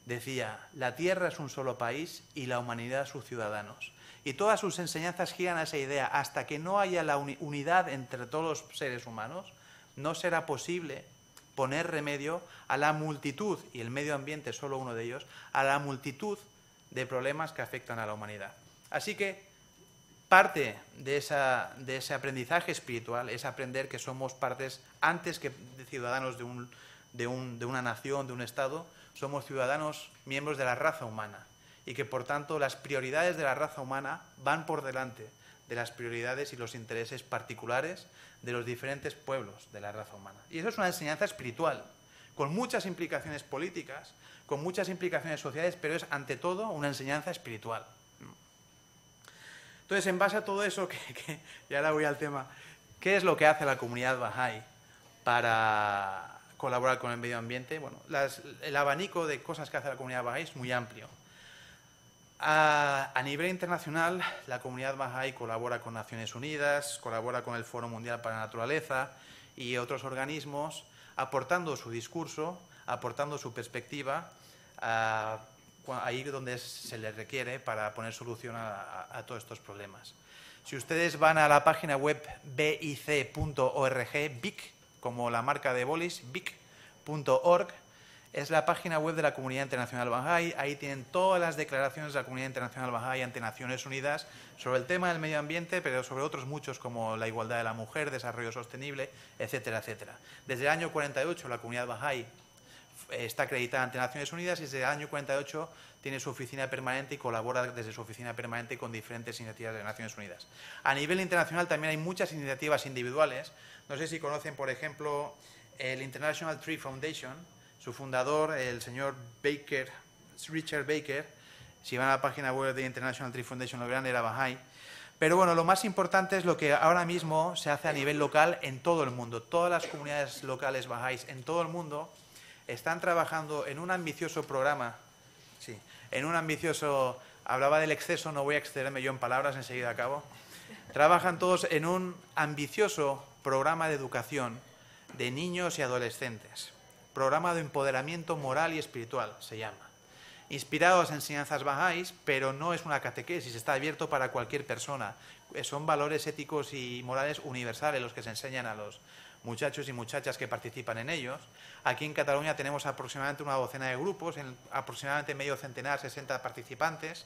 decía: la tierra es un solo país y la humanidad sus ciudadanos. Y todas sus enseñanzas giran a esa idea. Hasta que no haya la uni- unidad entre todos los seres humanos, no será posible poner remedio a la multitud, y el medio ambiente es solo uno de ellos, a la multitud de problemas que afectan a la humanidad. Así que parte de, esa, de ese aprendizaje espiritual es aprender que somos partes, antes que ciudadanos de, un, de, un, de una nación, de un Estado, somos ciudadanos miembros de la raza humana, y que por tanto las prioridades de la raza humana van por delante de las prioridades y los intereses particulares de los diferentes pueblos de la raza humana. Y eso es una enseñanza espiritual, con muchas implicaciones políticas, con muchas implicaciones sociales, pero es ante todo una enseñanza espiritual. Entonces, en base a todo eso, que, que, y ahora voy al tema, ¿qué es lo que hace la comunidad Bahá'í para colaborar con el medio ambiente? Bueno, las, el abanico de cosas que hace la comunidad Bahá'í es muy amplio. A, a nivel internacional, la comunidad Bahá'í colabora con Naciones Unidas, colabora con el Foro Mundial para la Naturaleza y otros organismos, aportando su discurso, aportando su perspectiva, a, ahí donde se les requiere para poner solución a, a, a todos estos problemas. Si ustedes van a la página web bic punto org, bic, como la marca de bolis, bic punto org, es la página web de la Comunidad Internacional Bahá'í. Ahí tienen todas las declaraciones de la Comunidad Internacional Bahá'í ante Naciones Unidas sobre el tema del medio ambiente, pero sobre otros muchos como la igualdad de la mujer, desarrollo sostenible, etcétera, etcétera. Desde el año cuarenta y ocho la Comunidad Bahá'í está acreditada ante Naciones Unidas y desde el año cuarenta y ocho tiene su oficina permanente y colabora desde su oficina permanente con diferentes iniciativas de Naciones Unidas. A nivel internacional también hay muchas iniciativas individuales. No sé si conocen, por ejemplo, el International Tree Foundation. Su fundador, el señor Baker, Richard Baker, si van a la página web de International Tree Foundation, lo verán, era Bahá'í. Pero bueno, lo más importante es lo que ahora mismo se hace a nivel local en todo el mundo. Todas las comunidades locales bahá'ís en todo el mundo están trabajando en un ambicioso programa, sí, en un ambicioso, hablaba del exceso, no voy a excederme yo en palabras, enseguida acabo. Trabajan todos en un ambicioso programa de educación de niños y adolescentes. Programa de empoderamiento moral y espiritual, se llama. Inspirado en las enseñanzas bahá'ís, pero no es una catequesis, está abierto para cualquier persona. Son valores éticos y morales universales los que se enseñan a los muchachos y muchachas que participan en ellos. Aquí en Cataluña tenemos aproximadamente una docena de grupos, en aproximadamente medio centenar, sesenta participantes.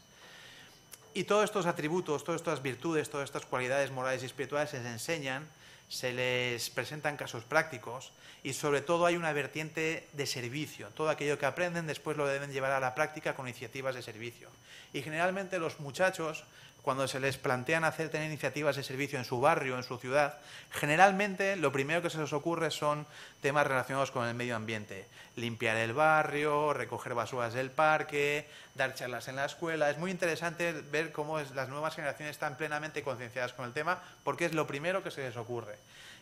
Y todos estos atributos, todas estas virtudes, todas estas cualidades morales y espirituales se les enseñan, se les presentan casos prácticos y sobre todo hay una vertiente de servicio. Todo aquello que aprenden después lo deben llevar a la práctica con iniciativas de servicio. Y generalmente los muchachos, cuando se les plantean hacer tener iniciativas de servicio en su barrio, en su ciudad, generalmente lo primero que se les ocurre son temas relacionados con el medio ambiente. Limpiar el barrio, recoger basuras del parque, dar charlas en la escuela. Es muy interesante ver cómo las nuevas generaciones están plenamente concienciadas con el tema porque es lo primero que se les ocurre.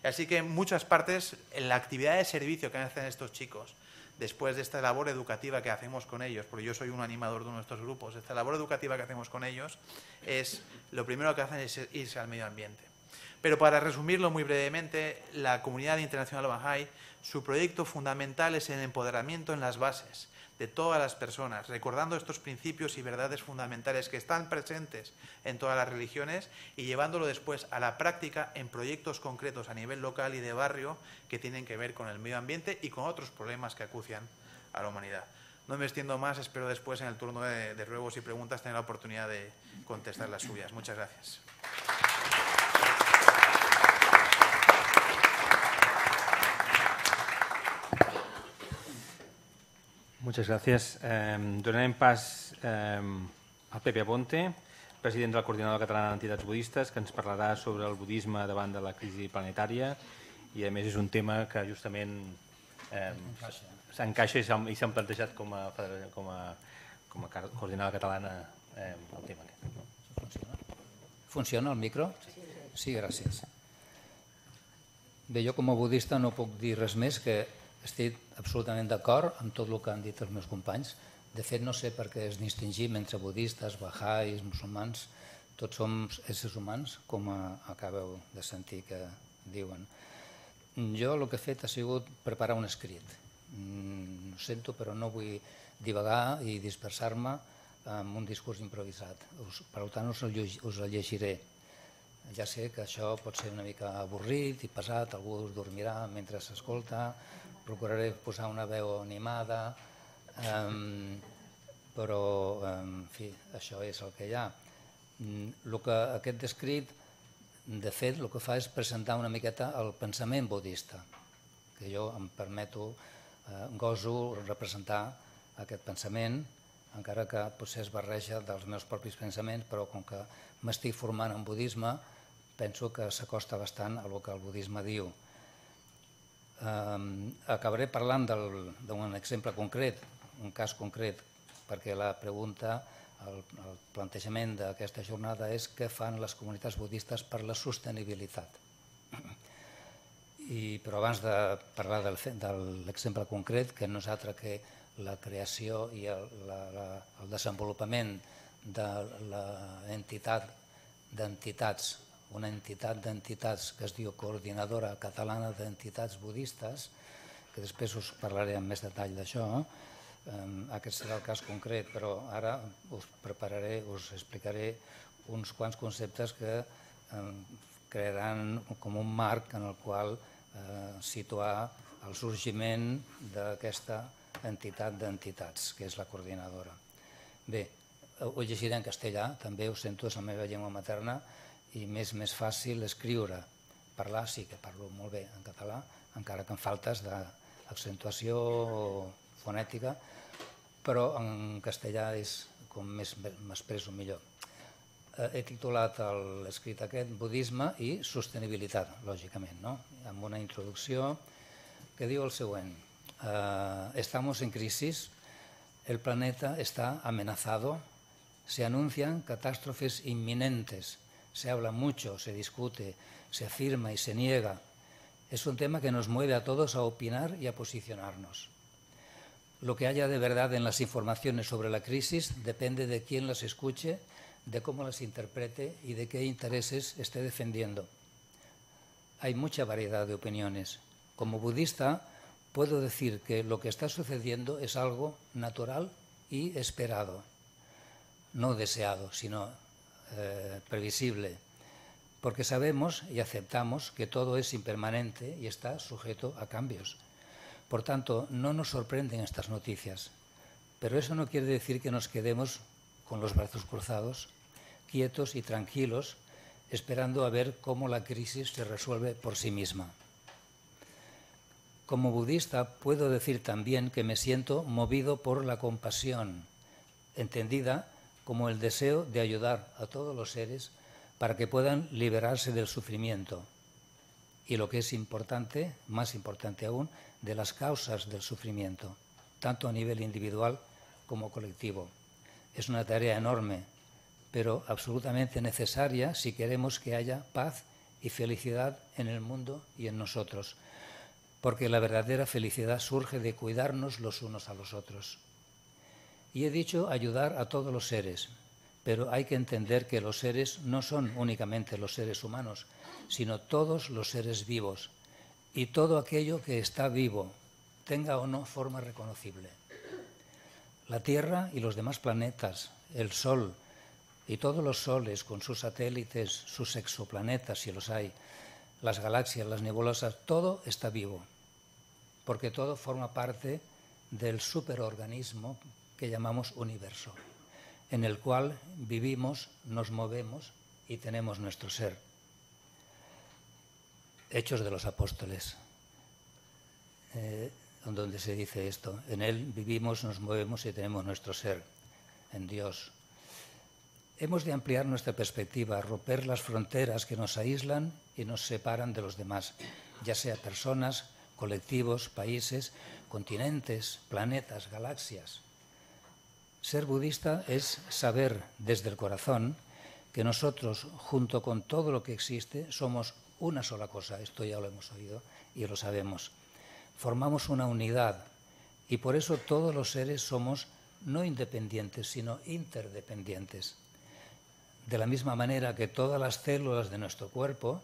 Así que en muchas partes la actividad de servicio que hacen estos chicos después de esta labor educativa que hacemos con ellos, porque yo soy un animador de nuestros grupos, esta labor educativa que hacemos con ellos es lo primero que hacen es irse al medio ambiente. Pero para resumirlo muy brevemente, la Comunidad Internacional Bahá'í, su proyecto fundamental es el empoderamiento en las bases de todas las personas, recordando estos principios y verdades fundamentales que están presentes en todas las religiones y llevándolo después a la práctica en proyectos concretos a nivel local y de barrio que tienen que ver con el medio ambiente y con otros problemas que acucian a la humanidad. No me extiendo más, espero después en el turno de, de ruegos y preguntas tener la oportunidad de contestar las suyas. Muchas gracias. Muchas gracias. Eh, donarem pas eh, a Pepe Aponte, president de la Coordinadora Catalana d'Entitats Budistes, que ens parlarà sobre el budisme davant de la crisi planetària i, a més, és un tema que justament eh, s'encaixa i s'han plantejat com a, com a, com a Coordinadora Catalana eh, el tema aquest. Funciona? Funciona el micro? Sí, gràcies. Bé, jo com a budista no puc dir res més que estic absolutament d'acord amb tot el que han dit els meus companys. De fet, no sé per què es distingim entre budistes, bahá'ís, musulmans. Tots som éssers humans, com acabeu de sentir que diuen. Jo el que he fet ha sigut preparar un escrit. Ho sento, però no vull divagar i dispersar-me amb un discurs improvisat. Per tant, us el llegiré. Ja sé que això pot ser una mica avorrit i pesat, algú us dormirà mentre s'escolta, procuraré posar una veu animada, eh, però, en fi, això és el que hi ha. El que aquest escrit, de fet, el que fa és presentar una miqueta el pensament budista, que jo em permeto, eh, gozo representar aquest pensament encara que potser es barreja dels meus propis pensaments, però com que m'estic formant en budisme, penso que s'acosta bastant a lo que el budisme diu. Acabaré parlant d'un exemple concret, un cas concret, perquè la pregunta, el plantejament d'aquesta jornada és què fan les comunitats budistes per la sostenibilitat. Però abans de parlar de l'exemple concret, que no és altre que la creació i el desenvolupament de l'entitat d'entitats, una entitat d'entitats que es diu Coordinadora Catalana d'Entitats Budistes, que després us parlaré amb més detall d'això. Aquest serà el cas concret, però ara us prepararé, us explicaré uns quants conceptes que crearan com un marc en el qual situar el sorgiment d'aquesta entitat d'entitats, que és la coordinadora. Bé, ho llegiré en castellà, també ho sento, és la meva llengua materna, i m'és més fàcil escriure. Parlar sí que parlo molt bé en català, encara que em faltes d'accentuació o fonètica, però en castellà és com més m'expresso millor. He titulat l'escrit aquest Budisme i sostenibilitat, lògicament, amb una introducció que diu el següent. Estamos en crisis, el planeta está amenazado, se anuncian catástrofes inminentes, se habla mucho, se discute, se afirma y se niega. Es un tema que nos mueve a todos a opinar y a posicionarnos. Lo que haya de verdad en las informaciones sobre la crisis depende de quién las escuche, de cómo las interprete y de qué intereses esté defendiendo. Hay mucha variedad de opiniones. Como budista, puedo decir que lo que está sucediendo es algo natural y esperado. No deseado, sino Eh, previsible, porque sabemos y aceptamos que todo es impermanente y está sujeto a cambios. Por tanto, no nos sorprenden estas noticias, pero eso no quiere decir que nos quedemos con los brazos cruzados, quietos y tranquilos, esperando a ver cómo la crisis se resuelve por sí misma. Como budista, puedo decir también que me siento movido por la compasión, entendida como el deseo de ayudar a todos los seres para que puedan liberarse del sufrimiento y, lo que es importante, más importante aún, de las causas del sufrimiento, tanto a nivel individual como colectivo. Es una tarea enorme, pero absolutamente necesaria si queremos que haya paz y felicidad en el mundo y en nosotros, porque la verdadera felicidad surge de cuidarnos los unos a los otros. Y he dicho ayudar a todos los seres, pero hay que entender que los seres no son únicamente los seres humanos, sino todos los seres vivos y todo aquello que está vivo, tenga o no forma reconocible. La Tierra y los demás planetas, el Sol y todos los soles con sus satélites, sus exoplanetas si los hay, las galaxias, las nebulosas, todo está vivo, porque todo forma parte del superorganismo que llamamos universo, en el cual vivimos, nos movemos y tenemos nuestro ser. Hechos de los Apóstoles, eh, donde se dice esto, en él vivimos, nos movemos y tenemos nuestro ser, en Dios. Hemos de ampliar nuestra perspectiva, romper las fronteras que nos aíslan y nos separan de los demás, ya sea personas, colectivos, países, continentes, planetas, galaxias. Ser budista es saber desde el corazón que nosotros, junto con todo lo que existe, somos una sola cosa, esto ya lo hemos oído y lo sabemos. Formamos una unidad y por eso todos los seres somos no independientes, sino interdependientes. De la misma manera que todas las células de nuestro cuerpo,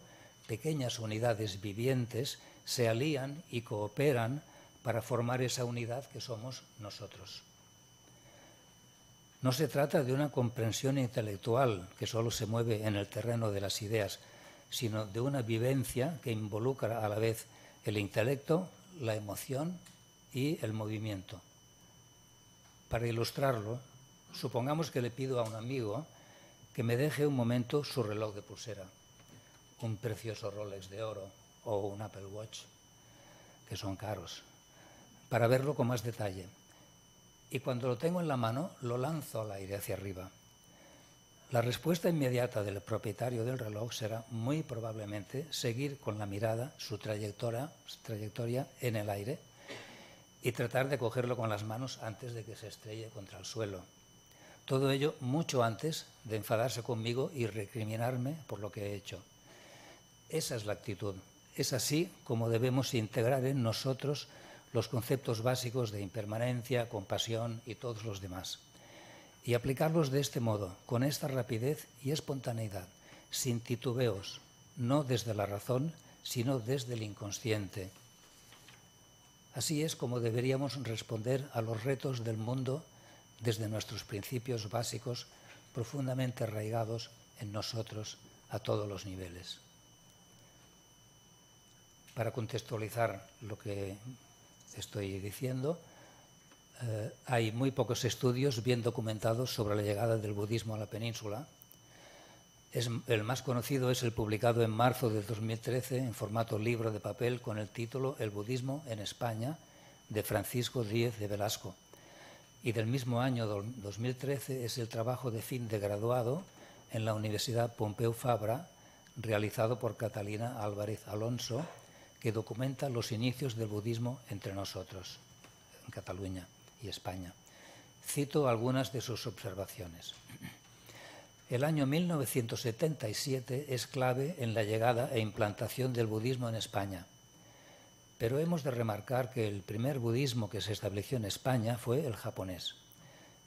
pequeñas unidades vivientes, se alían y cooperan para formar esa unidad que somos nosotros. No se trata de una comprensión intelectual que solo se mueve en el terreno de las ideas, sino de una vivencia que involucra a la vez el intelecto, la emoción y el movimiento. Para ilustrarlo, supongamos que le pido a un amigo que me deje un momento su reloj de pulsera, un precioso Rolex de oro o un Apple Watch, que son caros, para verlo con más detalle. y cuando lo tengo en la mano lo lanzo al aire hacia arriba. La respuesta inmediata del propietario del reloj será muy probablemente seguir con la mirada su trayectoria, su trayectoria en el aire y tratar de cogerlo con las manos antes de que se estrelle contra el suelo. Todo ello mucho antes de enfadarse conmigo y recriminarme por lo que he hecho. Esa es la actitud. Es así como debemos integrar en nosotros los conceptos básicos de impermanencia, compasión y todos los demás, y aplicarlos de este modo, con esta rapidez y espontaneidad, sin titubeos, no desde la razón, sino desde el inconsciente. Así es como deberíamos responder a los retos del mundo desde nuestros principios básicos, profundamente arraigados en nosotros a todos los niveles. Para contextualizar lo que estoy diciendo, Eh, hay muy pocos estudios bien documentados sobre la llegada del budismo a la península. Es, el más conocido es el publicado en marzo de dos mil trece en formato libro de papel con el título El budismo en España, de Francisco Díez de Velasco. Y del mismo año dos mil trece es el trabajo de fin de graduado en la Universidad Pompeu Fabra, realizado por Catalina Álvarez Alonso, que documenta los inicios del budismo entre nosotros, en Cataluña y España. Cito algunas de sus observaciones. El año mil novecientos setenta y siete es clave en la llegada e implantación del budismo en España, pero hemos de remarcar que el primer budismo que se estableció en España fue el japonés.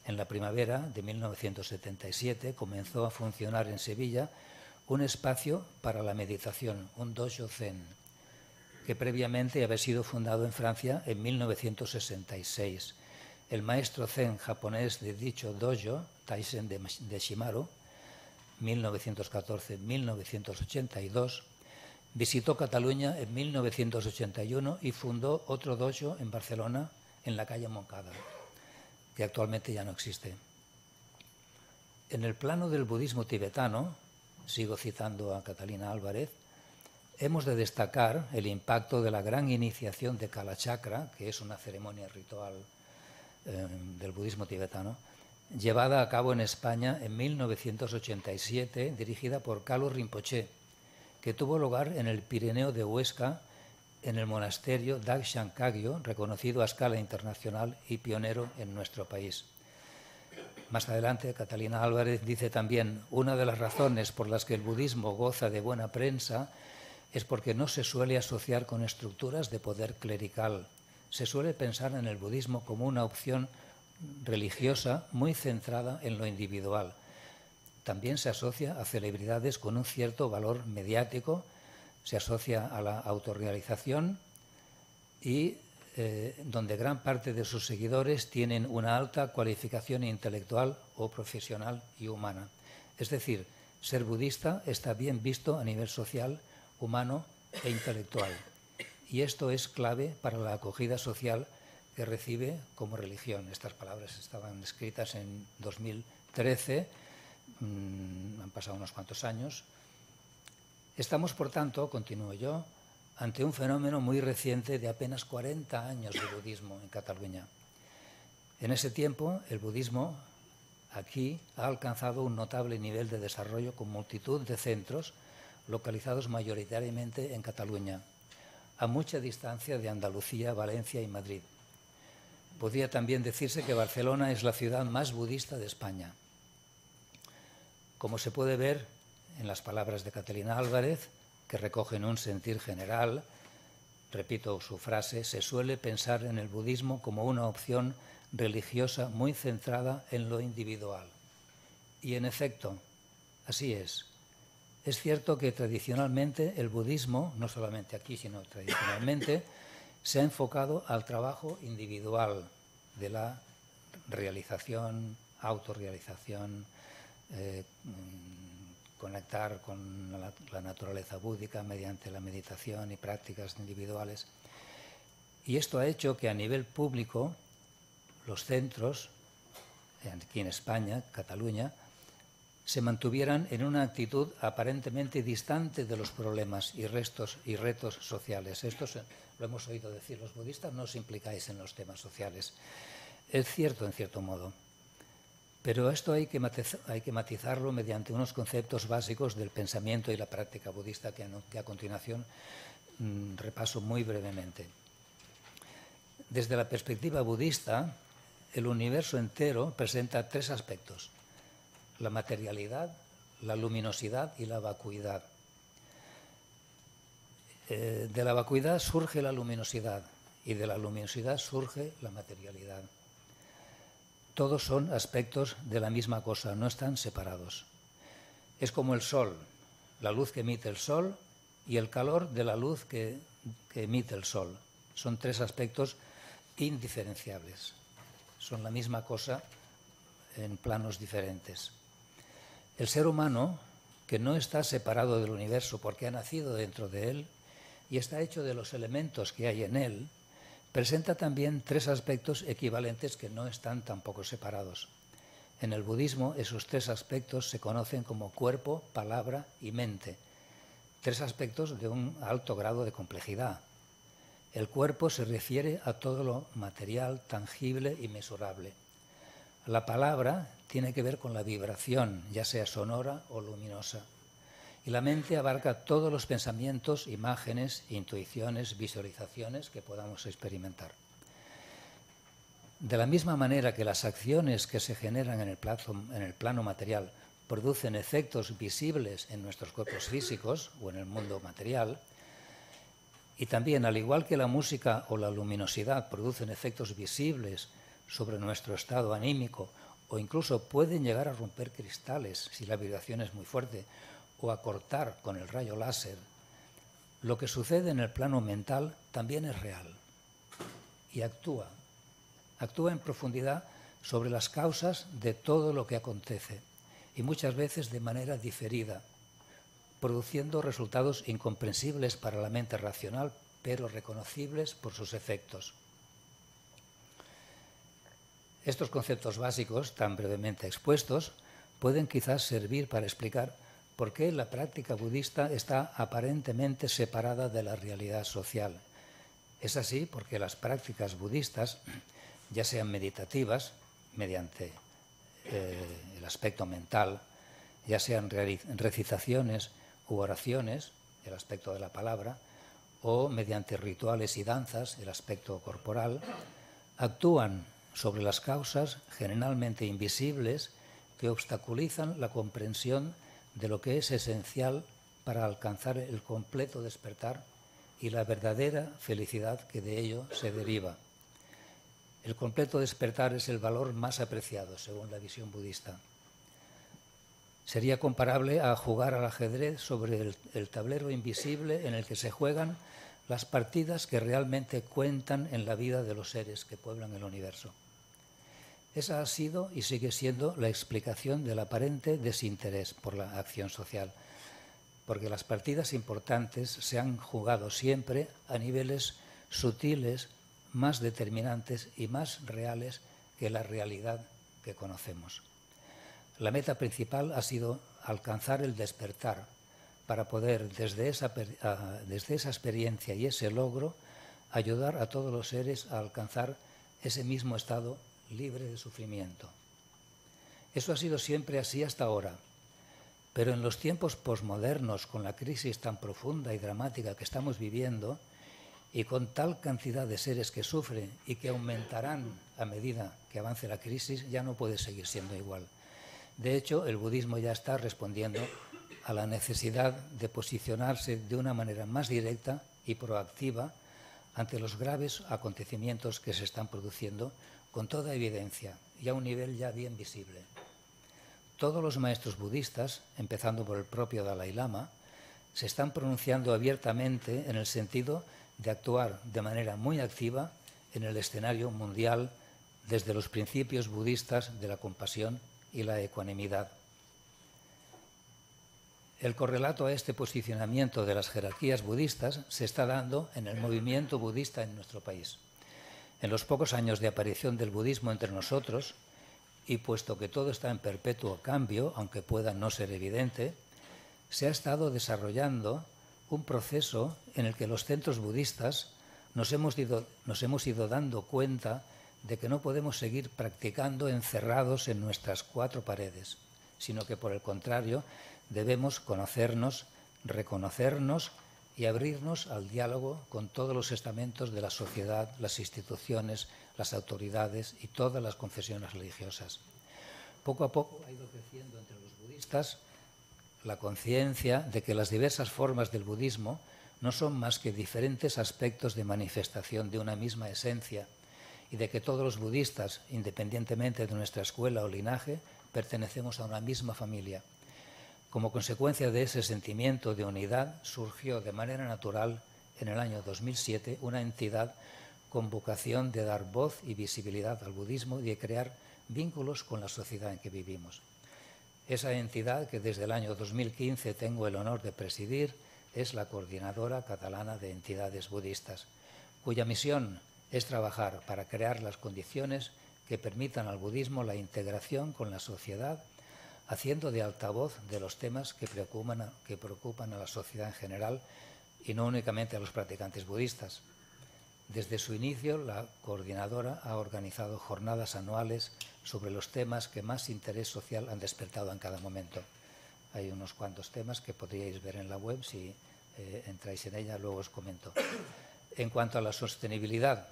En la primavera de mil novecientos setenta y siete comenzó a funcionar en Sevilla un espacio para la meditación, un dojo zen, que previamente había sido fundado en Francia en mil novecientos sesenta y seis. El maestro zen japonés de dicho dojo, Taisen Deshimaru, mil novecientos catorce a mil novecientos ochenta y dos, visitó Cataluña en mil novecientos ochenta y uno y fundó otro dojo en Barcelona, en la calle Montcada, que actualmente ya no existe. En el plano del budismo tibetano, sigo citando a Catalina Álvarez, hemos de destacar el impacto de la gran iniciación de Kalachakra, que es una ceremonia ritual eh, del budismo tibetano, llevada a cabo en España en mil novecientos ochenta y siete, dirigida por Kalo Rinpoché, que tuvo lugar en el Pirineo de Huesca, en el monasterio Dakshan Kagyo, reconocido a escala internacional y pionero en nuestro país. Más adelante, Catalina Álvarez dice también, una de las razones por las que el budismo goza de buena prensa es porque no se suele asociar con estructuras de poder clerical. Se suele pensar en el budismo como una opción religiosa muy centrada en lo individual. También se asocia a celebridades con un cierto valor mediático, se asocia a la autorrealización y eh, donde gran parte de sus seguidores tienen una alta cualificación intelectual o profesional y humana. Es decir, ser budista está bien visto a nivel social, humano e intelectual, y esto es clave para la acogida social que recibe como religión. Estas palabras estaban escritas en dos mil trece, mm, han pasado unos cuantos años. Estamos, por tanto, continúo yo, ante un fenómeno muy reciente de apenas cuarenta años de budismo en Cataluña. En ese tiempo, el budismo aquí ha alcanzado un notable nivel de desarrollo con multitud de centros localizados mayoritariamente en Cataluña, a mucha distancia de Andalucía, Valencia y Madrid. Podría también decirse que Barcelona es la ciudad más budista de España. Como se puede ver en las palabras de Catalina Álvarez, que recogen un sentir general, repito su frase, se suele pensar en el budismo como una opción religiosa muy centrada en lo individual. Y en efecto, así es. Es cierto que tradicionalmente el budismo, no solamente aquí, sino tradicionalmente, se ha enfocado al trabajo individual de la realización, autorrealización, eh, conectar con la, la naturaleza búdica mediante la meditación y prácticas individuales. Y esto ha hecho que a nivel público los centros, aquí en España, Cataluña, se mantuvieran en una actitud aparentemente distante de los problemas y, restos y retos sociales. Esto lo hemos oído decir los budistas, no os implicáis en los temas sociales. es cierto en cierto modo, pero esto hay que hay que matizarlo mediante unos conceptos básicos del pensamiento y la práctica budista que a, que a continuación mm, repaso muy brevemente. Desde la perspectiva budista, el universo entero presenta tres aspectos: la materialidad, la luminosidad y la vacuidad. Eh, de la vacuidad surge la luminosidad y de la luminosidad surge la materialidad. Todos son aspectos de la misma cosa, no están separados. Es como el sol, la luz que emite el sol y el calor de la luz que, que emite el sol. Son tres aspectos indiferenciables. Son la misma cosa en planos diferentes. El ser humano, que no está separado del universo porque ha nacido dentro de él y está hecho de los elementos que hay en él, presenta también tres aspectos equivalentes que no están tampoco separados. En el budismo esos tres aspectos se conocen como cuerpo, palabra y mente, tres aspectos de un alto grado de complejidad. El cuerpo se refiere a todo lo material, tangible y mesurable. La palabra tiene que ver con la vibración, ya sea sonora o luminosa. Y la mente abarca todos los pensamientos, imágenes, intuiciones, visualizaciones que podamos experimentar. De la misma manera que las acciones que se generan en el, plazo, en el plano material producen efectos visibles en nuestros cuerpos físicos o en el mundo material, y también, al igual que la música o la luminosidad producen efectos visibles sobre nuestro estado anímico, o incluso pueden llegar a romper cristales si la vibración es muy fuerte, o a cortar con el rayo láser, lo que sucede en el plano mental también es real y actúa, actúa en profundidad sobre las causas de todo lo que acontece y muchas veces de manera diferida, produciendo resultados incomprensibles para la mente racional, pero reconocibles por sus efectos. Estos conceptos básicos, tan brevemente expuestos, pueden quizás servir para explicar por qué la práctica budista está aparentemente separada de la realidad social. Es así porque las prácticas budistas, ya sean meditativas, mediante eh, el aspecto mental, ya sean recitaciones u oraciones, el aspecto de la palabra, o mediante rituales y danzas, el aspecto corporal, actúan sobre las causas generalmente invisibles que obstaculizan la comprensión de lo que es esencial para alcanzar el completo despertar y la verdadera felicidad que de ello se deriva. El completo despertar es el valor más apreciado, según la visión budista. Sería comparable a jugar al ajedrez sobre el, el tablero invisible en el que se juegan las partidas que realmente cuentan en la vida de los seres que pueblan el universo. Esa ha sido y sigue siendo la explicación del aparente desinterés por la acción social, porque las partidas importantes se han jugado siempre a niveles sutiles, más determinantes y más reales que la realidad que conocemos. La meta principal ha sido alcanzar el despertar, para poder desde esa, desde esa experiencia y ese logro ayudar a todos los seres a alcanzar ese mismo estado libre de sufrimiento. Eso ha sido siempre así hasta ahora, pero en los tiempos posmodernos, con la crisis tan profunda y dramática que estamos viviendo y con tal cantidad de seres que sufren y que aumentarán a medida que avance la crisis, ya no puede seguir siendo igual. De hecho, el budismo ya está respondiendo a la necesidad de posicionarse de una manera más directa y proactiva ante los graves acontecimientos que se están produciendo con toda evidencia y a un nivel ya bien visible. Todos los maestros budistas, empezando por el propio Dalai Lama, se están pronunciando abiertamente en el sentido de actuar de manera muy activa en el escenario mundial desde los principios budistas de la compasión y la ecuanimidad. El correlato a este posicionamiento de las jerarquías budistas se está dando en el movimiento budista en nuestro país. En los pocos años de aparición del budismo entre nosotros, y puesto que todo está en perpetuo cambio, aunque pueda no ser evidente, se ha estado desarrollando un proceso en el que los centros budistas nos hemos ido, nos hemos ido dando cuenta de que no podemos seguir practicando encerrados en nuestras cuatro paredes, sino que, por el contrario, debemos conocernos, reconocernos y abrirnos al diálogo con todos los estamentos de la sociedad, las instituciones, las autoridades y todas las confesiones religiosas. Poco a poco ha ido creciendo entre los budistas la conciencia de que las diversas formas del budismo no son más que diferentes aspectos de manifestación de una misma esencia y de que todos los budistas, independientemente de nuestra escuela o linaje, pertenecemos a una misma familia. Como consecuencia de ese sentimiento de unidad, surgió de manera natural en el año dos mil siete una entidad con vocación de dar voz y visibilidad al budismo y de crear vínculos con la sociedad en que vivimos. Esa entidad, que desde el año dos mil quince tengo el honor de presidir, es la Coordinadora Catalana de Entidades Budistas, cuya misión es trabajar para crear las condiciones que permitan al budismo la integración con la sociedad, haciendo de altavoz de los temas que preocupan a, que preocupan a la sociedad en general y no únicamente a los practicantes budistas. Desde su inicio, la coordinadora ha organizado jornadas anuales sobre los temas que más interés social han despertado en cada momento. Hay unos cuantos temas que podríais ver en la web, si eh, entráis en ella, luego os comento. En cuanto a la sostenibilidad,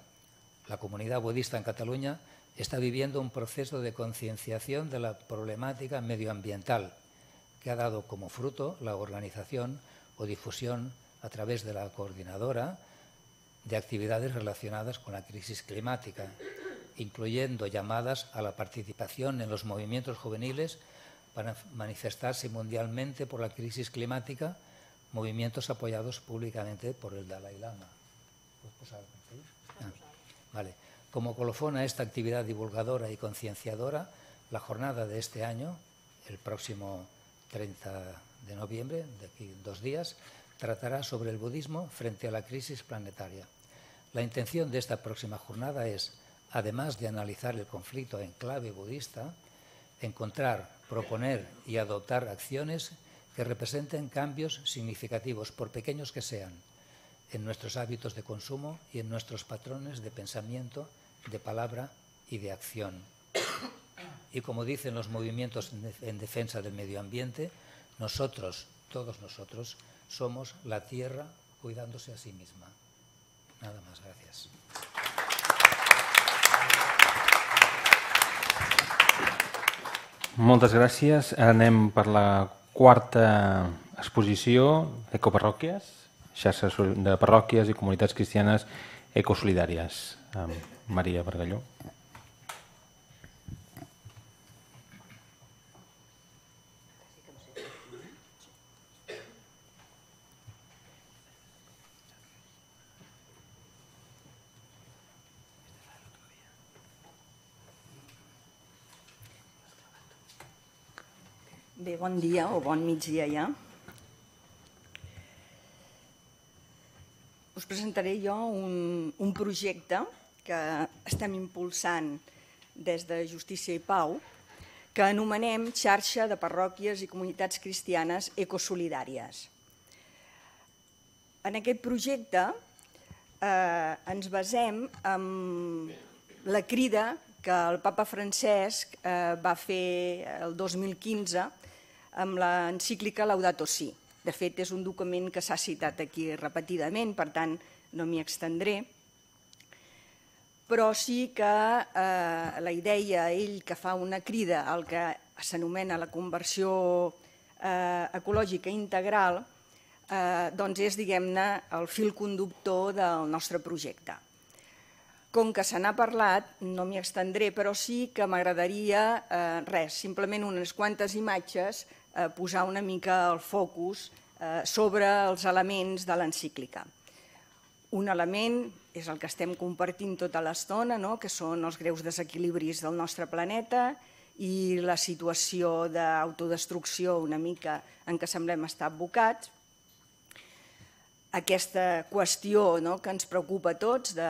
la comunidad budista en Cataluña está viviendo un proceso de concienciación de la problemática medioambiental que ha dado como fruto la organización o difusión a través de la coordinadora de actividades relacionadas con la crisis climática, incluyendo llamadas a la participación en los movimientos juveniles para manifestarse mundialmente por la crisis climática, movimientos apoyados públicamente por el Dalai Lama. Ah, vale. Como colofón a esta actividad divulgadora y concienciadora, la jornada de este año, el próximo treinta de noviembre, de aquí dos días, tratará sobre el budismo frente a la crisis planetaria. La intención de esta próxima jornada es, además de analizar el conflicto en clave budista, encontrar, proponer y adoptar acciones que representen cambios significativos, por pequeños que sean, en nuestros hábitos de consumo y en nuestros patrones de pensamiento, de palabra y de acción. Y como dicen los movimientos en defensa del medio ambiente, nosotros, todos nosotros, somos la tierra cuidándose a sí misma. Nada más, gracias. Moltes gràcies. Anem per la quarta exposició, Ecoparròquies, xarxes de parròquies i comunitats cristianes ecosolidàries, amb Maria Bargalló. Bé, bon dia o bon migdia ja. Us presentaré jo un, un projecte que estem impulsant des de Justícia i Pau, que anomenem xarxa de parròquies i comunitats cristianes ecosolidàries. En aquest projecte eh, ens basem en la crida que el papa Francesc eh, va fer el dos mil quinze amb l'encíclica Laudato Si. De fet, és un document que s'ha citat aquí repetidament, per tant, no m'hi extendré. Però sí que eh, la idea, ell que fa una crida al que s'anomena la conversió eh, ecològica integral, eh, doncs és, diguem-ne, el fil conductor del nostre projecte. Com que se n'ha parlat, no m'hi extendré, però sí que m'agradaria eh, res, simplement unes quantes imatges posar una mica el focus sobre els elements de l'encíclica. Un element és el que estem compartint tota l'estona, que són els greus desequilibris del nostre planeta i la situació d'autodestrucció una mica en què semblem estar abocats. Aquesta qüestió que ens preocupa a tots, de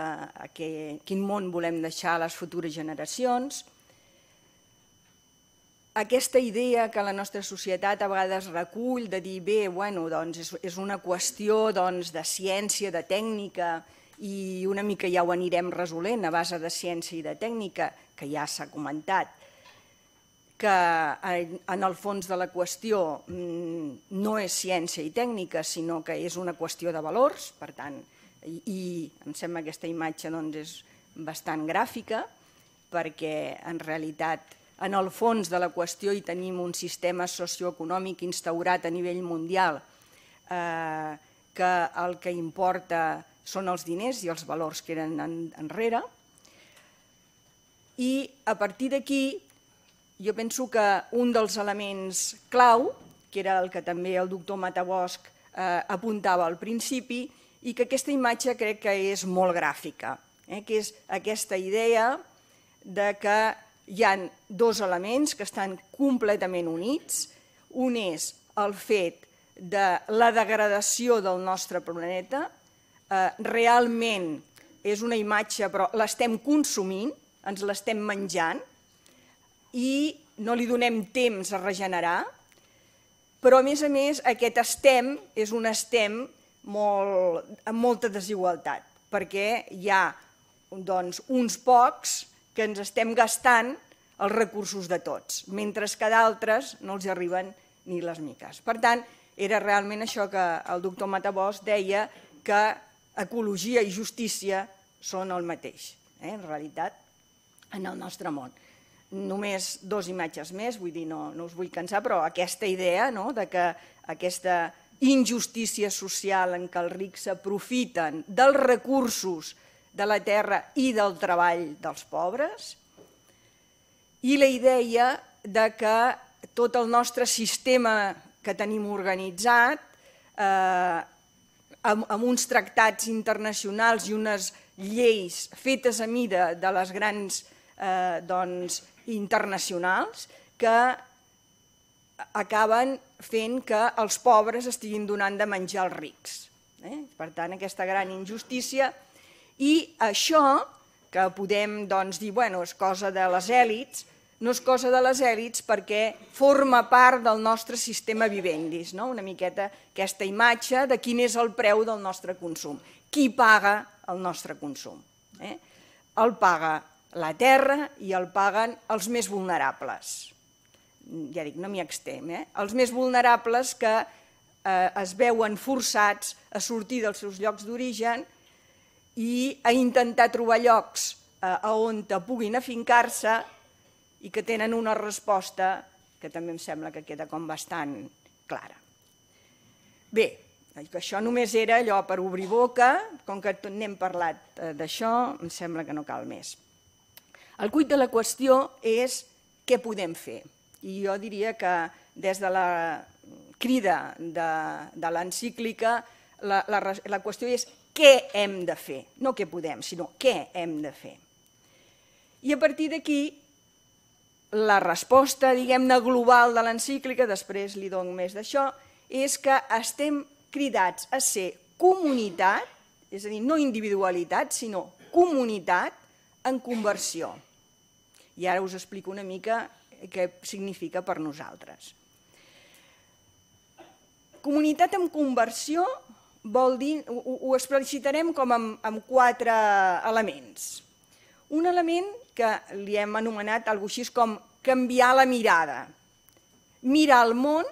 quin món volem deixar a les futures generacions. Aquesta idea que la nostra societat a vegades recull de dir bé, bueno, doncs és una qüestió de ciència, de tècnica i una mica ja ho anirem resolent a base de ciència i de tècnica, que ja s'ha comentat, que en el fons de la qüestió no és ciència i tècnica, sinó que és una qüestió de valors, per tant, i em sembla que aquesta imatge és bastant gràfica, perquè en realitat en el fons de la qüestió hi tenim un sistema socioeconòmic instaurat a nivell mundial que el que importa són els diners i els valors que eren enrere. I a partir d'aquí, jo penso que un dels elements clau, que era el que també el doctor Matabosc apuntava al principi, i que aquesta imatge crec que és molt gràfica, que és aquesta idea que hi ha dos elements que estan completament units. Un és el fet de la degradació del nostre planeta. Realment és una imatge, però l'estem consumint, ens l'estem menjant i no li donem temps a regenerar. Però, a més a més, aquest estem és un estem amb molta desigualtat, perquè hi ha uns pocs que ens estem gastant els recursos de tots, mentre que d'altres no els arriben ni les miques. Per tant, era realment això que el doctor Matabós deia, que ecologia i justícia són el mateix, en realitat, en el nostre món. Només dos imatges més, vull dir, no us vull cansar, però aquesta idea que aquesta injustícia social en què els rics s'aprofiten dels recursos de la terra i del treball dels pobres, i la idea que tot el nostre sistema que tenim organitzat, amb uns tractats internacionals i unes lleis fetes a mida de les grans internacionals, que acaben fent que els pobres estiguin donant de menjar als rics. Per tant, aquesta gran injustícia. I això, que podem dir, bueno, és cosa de les èlits, no és cosa de les èlits perquè forma part del nostre sistema vivendis, una miqueta aquesta imatge de quin és el preu del nostre consum, qui paga el nostre consum. El paga la terra i el paguen els més vulnerables. Ja dic, no m'hi extem, eh? Els més vulnerables que es veuen forçats a sortir dels seus llocs d'origen i a intentar trobar llocs on puguin afincar-se i que tenen una resposta que també em sembla que queda com bastant clara. Bé, això només era allò per obrir boca, com que n'hem parlat d'això, em sembla que no cal més. El cuit de la qüestió és què podem fer. I jo diria que des de la crida de l'encíclica la qüestió és què hem de fer, no què podem, sinó què hem de fer. I a partir d'aquí, la resposta, diguem-ne, global de l'encíclica, després li dono més d'això, és que estem cridats a ser comunitat, és a dir, no individualitat, sinó comunitat en conversió. I ara us explico una mica què significa per nosaltres. Comunitat en conversió vol dir, ho explicitarem com amb quatre elements. Un element que li hem anomenat alguna cosa així com canviar la mirada, mirar el món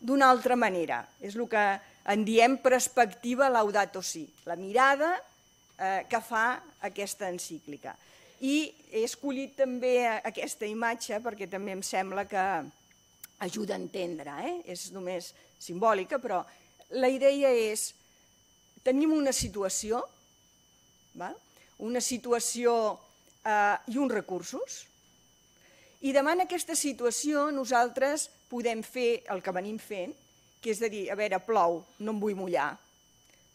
d'una altra manera. És el que en diem perspectiva Laudato Si, la mirada que fa aquesta encíclica. I he escollit també aquesta imatge perquè també em sembla que ajuda a entendre, és només simbòlica, però la idea és tenim una situació, una situació i uns recursos, i davant aquesta situació nosaltres podem fer el que venim fent, que és dir, a veure, plou, no em vull mullar.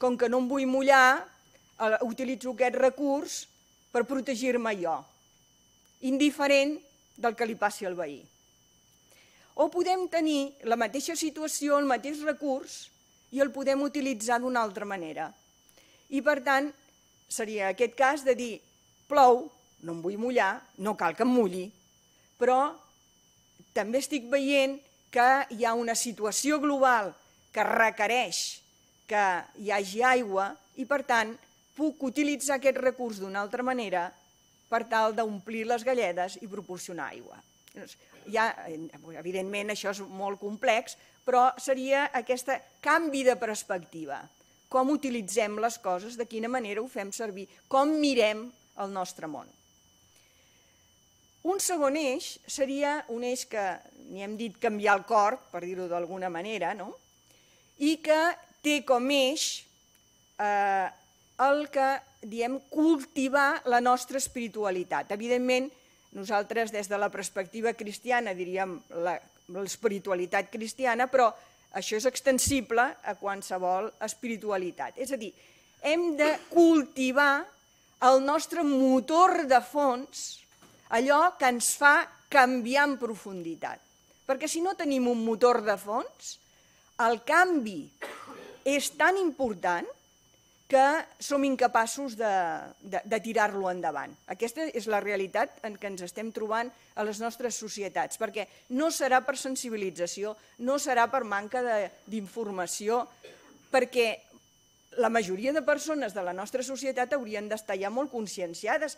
Com que no em vull mullar, utilitzo aquest recurs per protegir-me jo, indiferent del que li passi al veí. O podem tenir la mateixa situació, el mateix recurs, i el podem utilitzar d'una altra manera. I per tant, seria aquest cas de dir, plou, no em vull mullar, no cal que em mulli, però també estic veient que hi ha una situació global que requereix que hi hagi aigua i per tant puc utilitzar aquest recurs d'una altra manera per tal d'omplir les galledes i proporcionar aigua. Evidentment, això és molt complex, però seria aquest canvi de perspectiva. Com utilitzem les coses, de quina manera ho fem servir, com mirem el nostre món. Un segon eix seria un eix que n'hi hem dit canviar el cor, per dir-ho d'alguna manera, i que té com eix el que diem cultivar la nostra espiritualitat. Evidentment, nosaltres des de la perspectiva cristiana diríem l'espiritualitat cristiana, però això és extensible a qualsevol espiritualitat. És a dir, hem de cultivar el nostre motor de fons, allò que ens fa canviar en profunditat. Perquè si no tenim un motor de fons, el canvi és tan important que som incapaços de tirar-lo endavant. Aquesta és la realitat en què ens estem trobant a les nostres societats, perquè no serà per sensibilització, no serà per manca d'informació, perquè la majoria de persones de la nostra societat haurien d'estar ja molt conscienciades.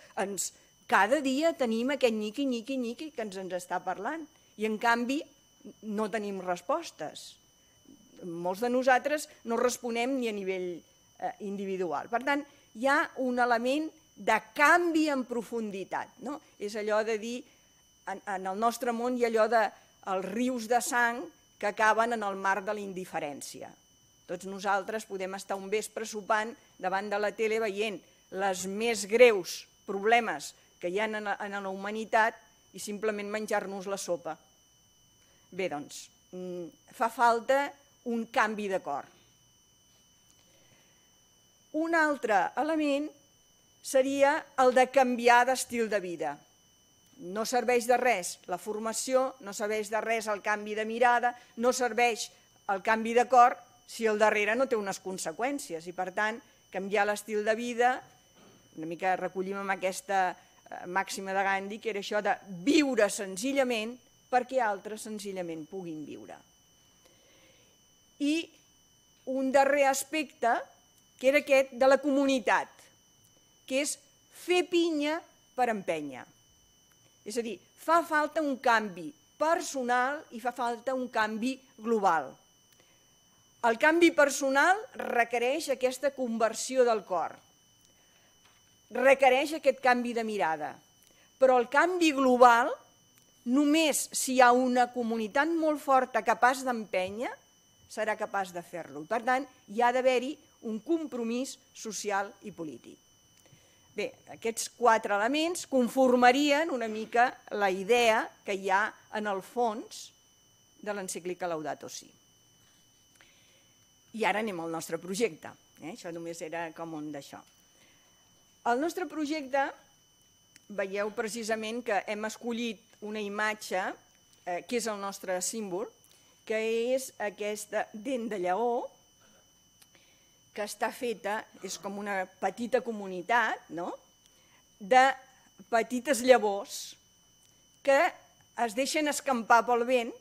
Cada dia tenim aquest nyiqui, nyiqui, nyiqui que ens està parlant i, en canvi, no tenim respostes. Molts de nosaltres no responem ni a nivell individual. Per tant, hi ha un element de canvi en profunditat. És allò de dir, en el nostre món hi ha allò dels rius de sang que acaben en el mar de la indiferència. Tots nosaltres podem estar un vespre sopant davant de la tele veient les més greus problemes que hi ha en la humanitat i simplement menjar-nos la sopa. Bé, doncs, fa falta un canvi de cor. Un altre element seria el de canviar d'estil de vida. No serveix de res la formació, no serveix de res el canvi de mirada, no serveix el canvi de cor si al darrere no té unes conseqüències. I per tant, canviar l'estil de vida, una mica recollim amb aquesta màxima de Gandhi, que era això de viure senzillament perquè altres senzillament puguin viure. I un darrer aspecte, que era aquest de la comunitat, que és fer pinya per empènyer. És a dir, fa falta un canvi personal i fa falta un canvi global. El canvi personal requereix aquesta conversió del cor, requereix aquest canvi de mirada, però el canvi global, només si hi ha una comunitat molt forta capaç d'empènyer, serà capaç de fer-lo. Per tant, hi ha d'haver-hi un compromís social i polític. Bé, aquests quatre elements conformarien una mica la idea que hi ha en el fons de l'encíclica Laudato Si. I ara anem al nostre projecte. Això només era com un d'això. El nostre projecte, veieu precisament que hem escollit una imatge que és el nostre símbol, que és aquesta dent de lleó, que està feta, és com una petita comunitat de petites llavors que es deixen escampar pel vent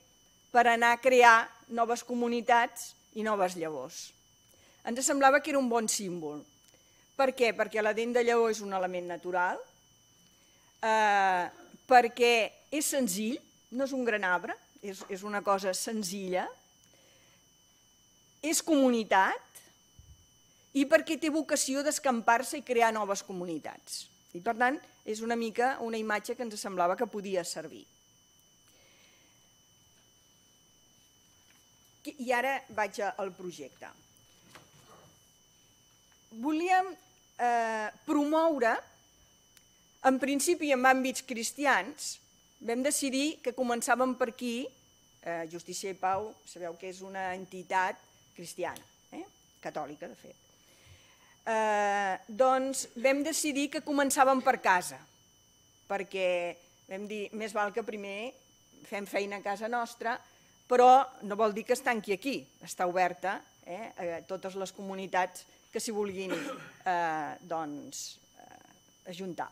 per anar a crear noves comunitats i noves llavors. Ens semblava que era un bon símbol. Per què? Perquè la dent de lleó és un element natural, perquè és senzill, no és un gran arbre, és una cosa senzilla, és comunitat, i perquè té vocació d'escampar-se i crear noves comunitats. I per tant, és una mica una imatge que ens semblava que podia servir. I ara vaig al projecte. Volíem promoure, en principi en àmbits cristians, vam decidir que començàvem per aquí. Justícia i Pau, sabeu que és una entitat cristiana, catòlica, de fet. Doncs vam decidir que començàvem per casa, perquè vam dir, més val que primer fem feina a casa nostra, però no vol dir que es tanqui aquí, està oberta a totes les comunitats que s'hi vulguin ajuntar.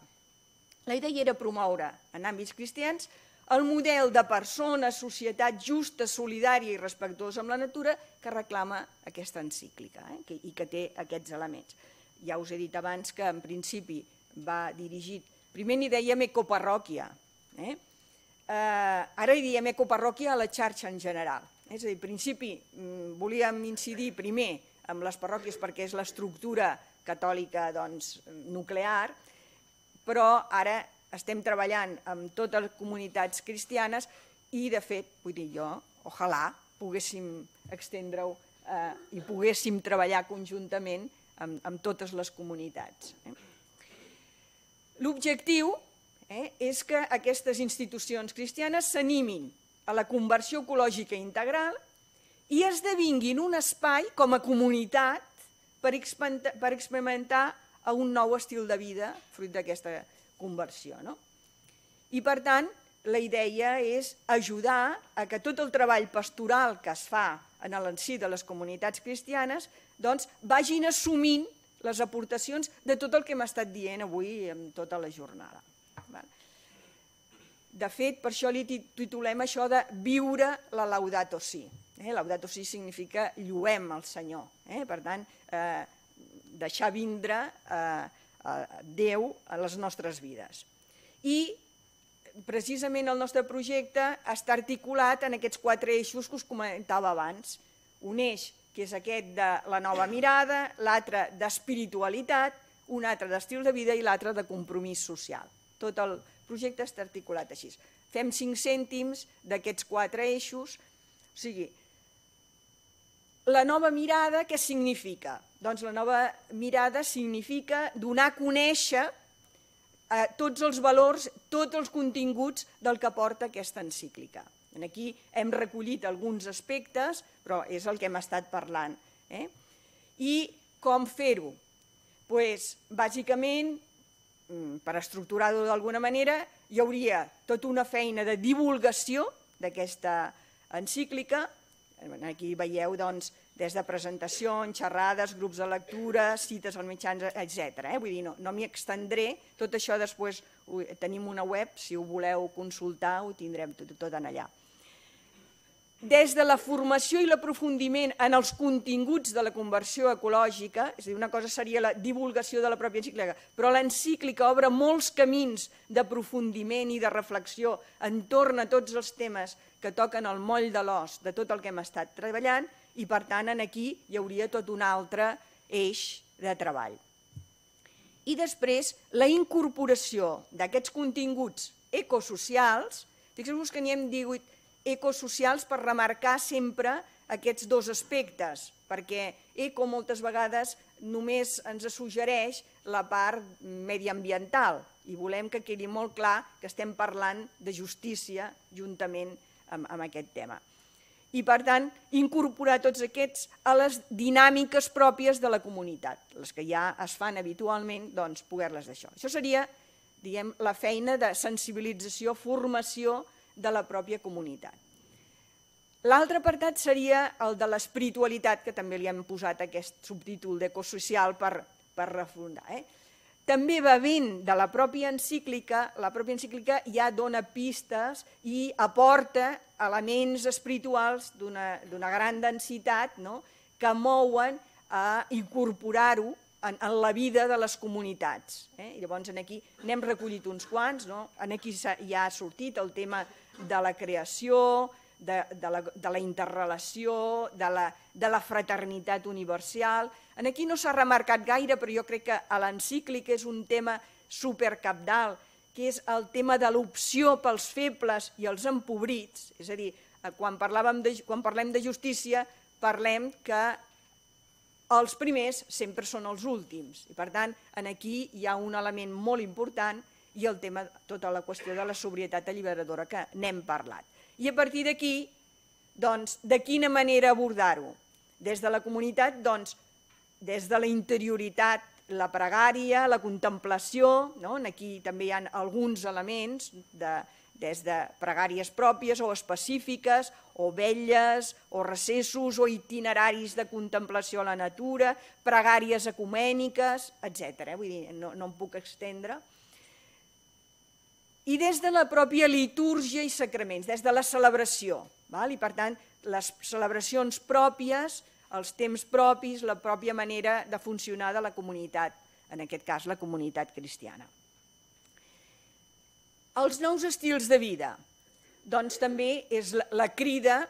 La idea era promoure en àmbits cristians el model de persona, societat justa, solidària i respectuosa amb la natura que reclama aquesta encíclica i que té aquests elements. ja us he dit abans que en principi va dirigit, primer n'hi dèiem ecoparròquia, ara hi diem ecoparròquia a la xarxa en general, és a dir, en principi volíem incidir primer amb les parròquies perquè és l'estructura catòlica nuclear, però ara estem treballant amb totes les comunitats cristianes i, de fet, vull dir jo, ojalà poguéssim estendre-ho i poguéssim treballar conjuntament amb totes les comunitats. L'objectiu és que aquestes institucions cristianes s'animin a la conversió ecològica integral i esdevinguin un espai com a comunitat per experimentar un nou estil de vida fruit d'aquesta conversió. I, per tant, la idea és ajudar a que tot el treball pastoral que es fa en l'enci de les comunitats cristianes vagin assumint les aportacions de tot el que hem estat dient avui en tota la jornada. De fet, per això li titulem això de viure la Laudato Si. Laudato Si significa lluem el Senyor. Per tant, deixar vindre Déu a les nostres vides. I precisament el nostre projecte està articulat en aquests quatre eixos que us comentava abans. Un eix que és aquest de la nova mirada, l'altre d'espiritualitat, un altre d'estil de vida i l'altre de compromís social. Tot el projecte està articulat així. Fem cinc cèntims d'aquests quatre eixos. O sigui, la nova mirada què significa? Doncs la nova mirada significa donar a conèixer tots els valors, tots els continguts del que porta aquesta encíclica. Aquí hem recollit alguns aspectes, però és el que hem estat parlant. I com fer-ho? Doncs, bàsicament, per estructurar-ho d'alguna manera, hi hauria tota una feina de divulgació d'aquesta encíclica. Aquí veieu, doncs, des de presentacions, xerrades, grups de lectura, cites als mitjans, etcètera. Vull dir, no m'hi estendré, tot això després tenim una web, si ho voleu consultar ho tindrem tot en allà. Des de la formació i l'aprofundiment en els continguts de la conversió ecològica, és a dir, una cosa seria la divulgació de la pròpia encíclica, però l'encíclica obre molts camins d'aprofundiment i de reflexió entorn a tots els temes que toquen el moll de l'os de tot el que hem estat treballant, i per tant aquí hi hauria tot un altre eix de treball. I després la incorporació d'aquests continguts ecosocials, fixeu-vos que n'hi hem dit ecosocials per remarcar sempre aquests dos aspectes, perquè eco moltes vegades només ens suggereix la part mediambiental i volem que quedi molt clar que estem parlant de justícia juntament amb aquest tema. I, per tant, incorporar tots aquests a les dinàmiques pròpies de la comunitat, les que ja es fan habitualment, doncs, poder-les d'això. Això seria, diguem, la feina de sensibilització, formació de la pròpia comunitat. L'altre apartat seria el de l'espiritualitat, que també li hem posat aquest subtítol d'ecosocial per refundar. També va vent de la pròpia encíclica, la pròpia encíclica ja dona pistes i aporta elements espirituals d'una gran densitat que mouen a incorporar-ho en la vida de les comunitats. Llavors aquí n'hem recollit uns quants, aquí ja ha sortit el tema de la creació, de la interrelació, de la fraternitat universal. Aquí no s'ha remarcat gaire, però jo crec que a l'encíclica és un tema supercapdal, que és el tema de l'opció pels febles i els empobrits. És a dir, quan parlem de justícia, parlem que els primers sempre són els últims. I per tant, aquí hi ha un element molt important i el tema, tota la qüestió de la sobrietat alliberadora que n'hem parlat. I a partir d'aquí, doncs, de quina manera abordar-ho? Des de la comunitat, doncs, des de la interioritat, la pregària, la contemplació, aquí també hi ha alguns elements, des de pregàries pròpies o específiques, o vetlles, o recessos, o itineraris de contemplació a la natura, pregàries ecumèniques, etcètera. Vull dir, no em puc estendre. I des de la pròpia litúrgia i sacraments, des de la celebració, i per tant les celebracions pròpies, els temps propis, la pròpia manera de funcionar de la comunitat, en aquest cas la comunitat cristiana. Els nous estils de vida, doncs també és la crida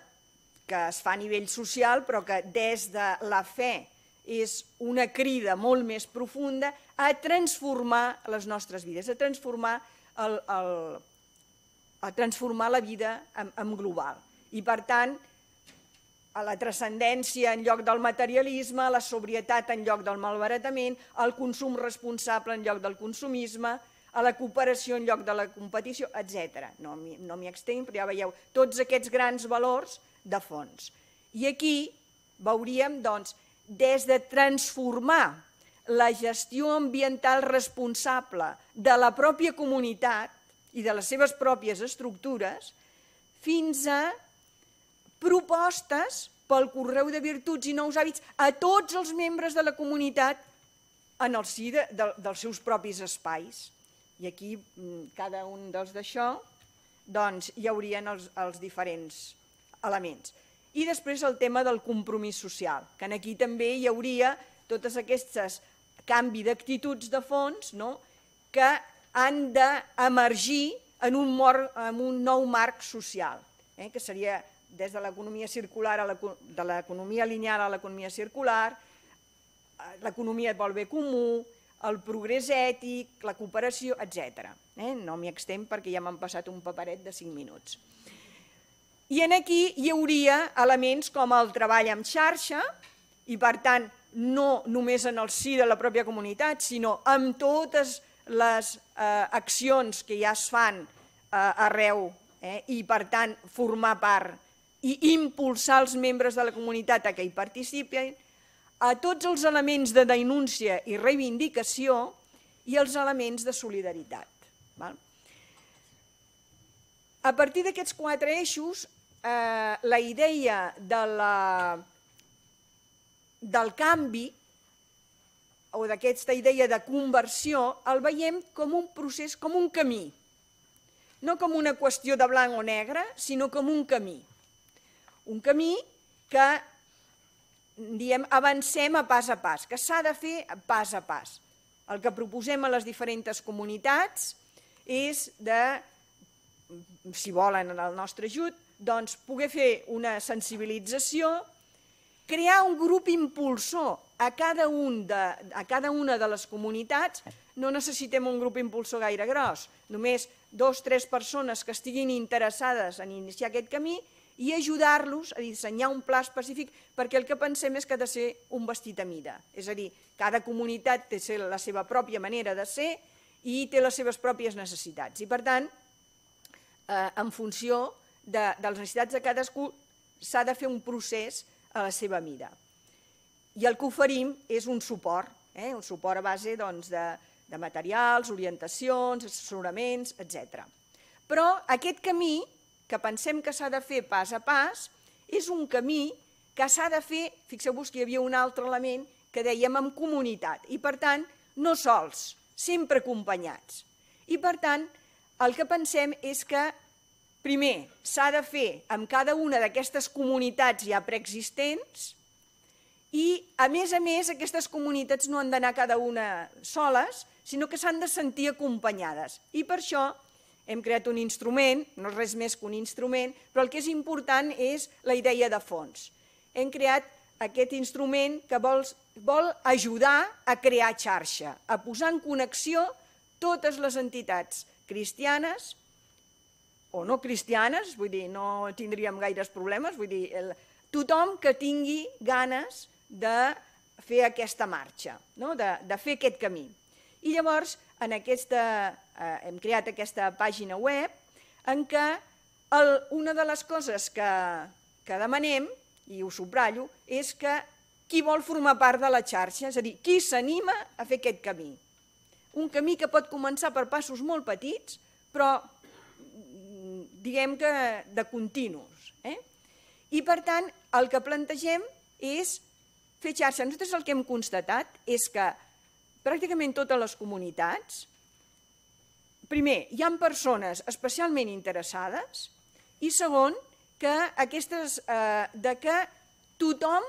que es fa a nivell social, però que des de la fe és una crida molt més profunda a transformar les nostres vides, a transformar el, el, a transformar la vida en, en global. I per tant, a la transcendència en lloc del materialisme, a la sobrietat en lloc del malbaratament, al consum responsable en lloc del consumisme, a la cooperació en lloc de la competició, etcètera. No m'hi extenc, però ja veieu tots aquests grans valors de fons. I aquí veuríem, doncs, des de transformar la gestió ambiental responsable de la pròpia comunitat i de les seves pròpies estructures, fins a propostes pel correu de virtuts i nous hàbits a tots els membres de la comunitat en el si dels seus propis espais. I aquí, cada un dels d'això, doncs hi haurien els diferents elements. I després el tema del compromís social, que aquí també hi hauria totes aquestes canvi d'actituds de fons que han d'emergir en un nou marc social, que seria des de l'economia circular, de l'economia lineal a l'economia circular, l'economia del bé comú, el progrés ètic, la cooperació, etcètera. No m'hi extenc perquè ja m'han passat un paperet de cinc minuts. I aquí hi hauria elements com el treball en xarxa i, per tant, no només en el si de la pròpia comunitat, sinó amb totes les accions que ja es fan arreu i, per tant, formar part i impulsar els membres de la comunitat a que hi participin, a tots els elements de denúncia i reivindicació i els elements de solidaritat. A partir d'aquests quatre eixos, la idea del canvi o d'aquesta idea de conversió el veiem com un procés, com un camí, no com una qüestió de blanc o negre, sinó com un camí. Un camí que, diem, avancem a pas a pas, que s'ha de fer pas a pas. El que proposem a les diferents comunitats és de, si volen el nostre ajut, doncs poder fer una sensibilització, crear un grup impulsor a cada una de les comunitats. No necessitem un grup impulsor gaire gros, només dos o tres persones que estiguin interessades en iniciar aquest camí i ajudar-los a dissenyar un pla específic, perquè el que pensem és que ha de ser un vestit a mida. És a dir, cada comunitat té la seva pròpia manera de ser i té les seves pròpies necessitats. I, per tant, en funció de les necessitats de cadascú, s'ha de fer un procés a la seva mida. I el que oferim és un suport, un suport a base de materials, orientacions, assessoraments, etcètera. Però aquest camí, que pensem que s'ha de fer pas a pas, és un camí que s'ha de fer, fixeu-vos que hi havia un altre element que dèiem en comunitat, i per tant, no sols, sempre acompanyats. I per tant, el que pensem és que, primer, s'ha de fer amb cada una d'aquestes comunitats ja preexistents i, a més a més, aquestes comunitats no han d'anar cada una soles, sinó que s'han de sentir acompanyades. I per això hem creat un instrument, no és res més que un instrument, però el que és important és la idea de fons. Hem creat aquest instrument que vol ajudar a crear xarxa, a posar en connexió totes les entitats cristianes o no cristianes, vull dir, no tindríem gaires problemes, vull dir, tothom que tingui ganes de fer aquesta marxa, de fer aquest camí. I llavors, hem creat aquesta pàgina web en què una de les coses que demanem, i ho subratllo, és que qui vol formar part de la xarxa, és a dir, qui s'anima a fer aquest camí. Un camí que pot començar per passos molt petits, però diguem que de continus. I per tant, el que plantegem és fer xarxa. Nosaltres el que hem constatat és que pràcticament totes les comunitats, primer, hi ha persones especialment interessades i segon, que tothom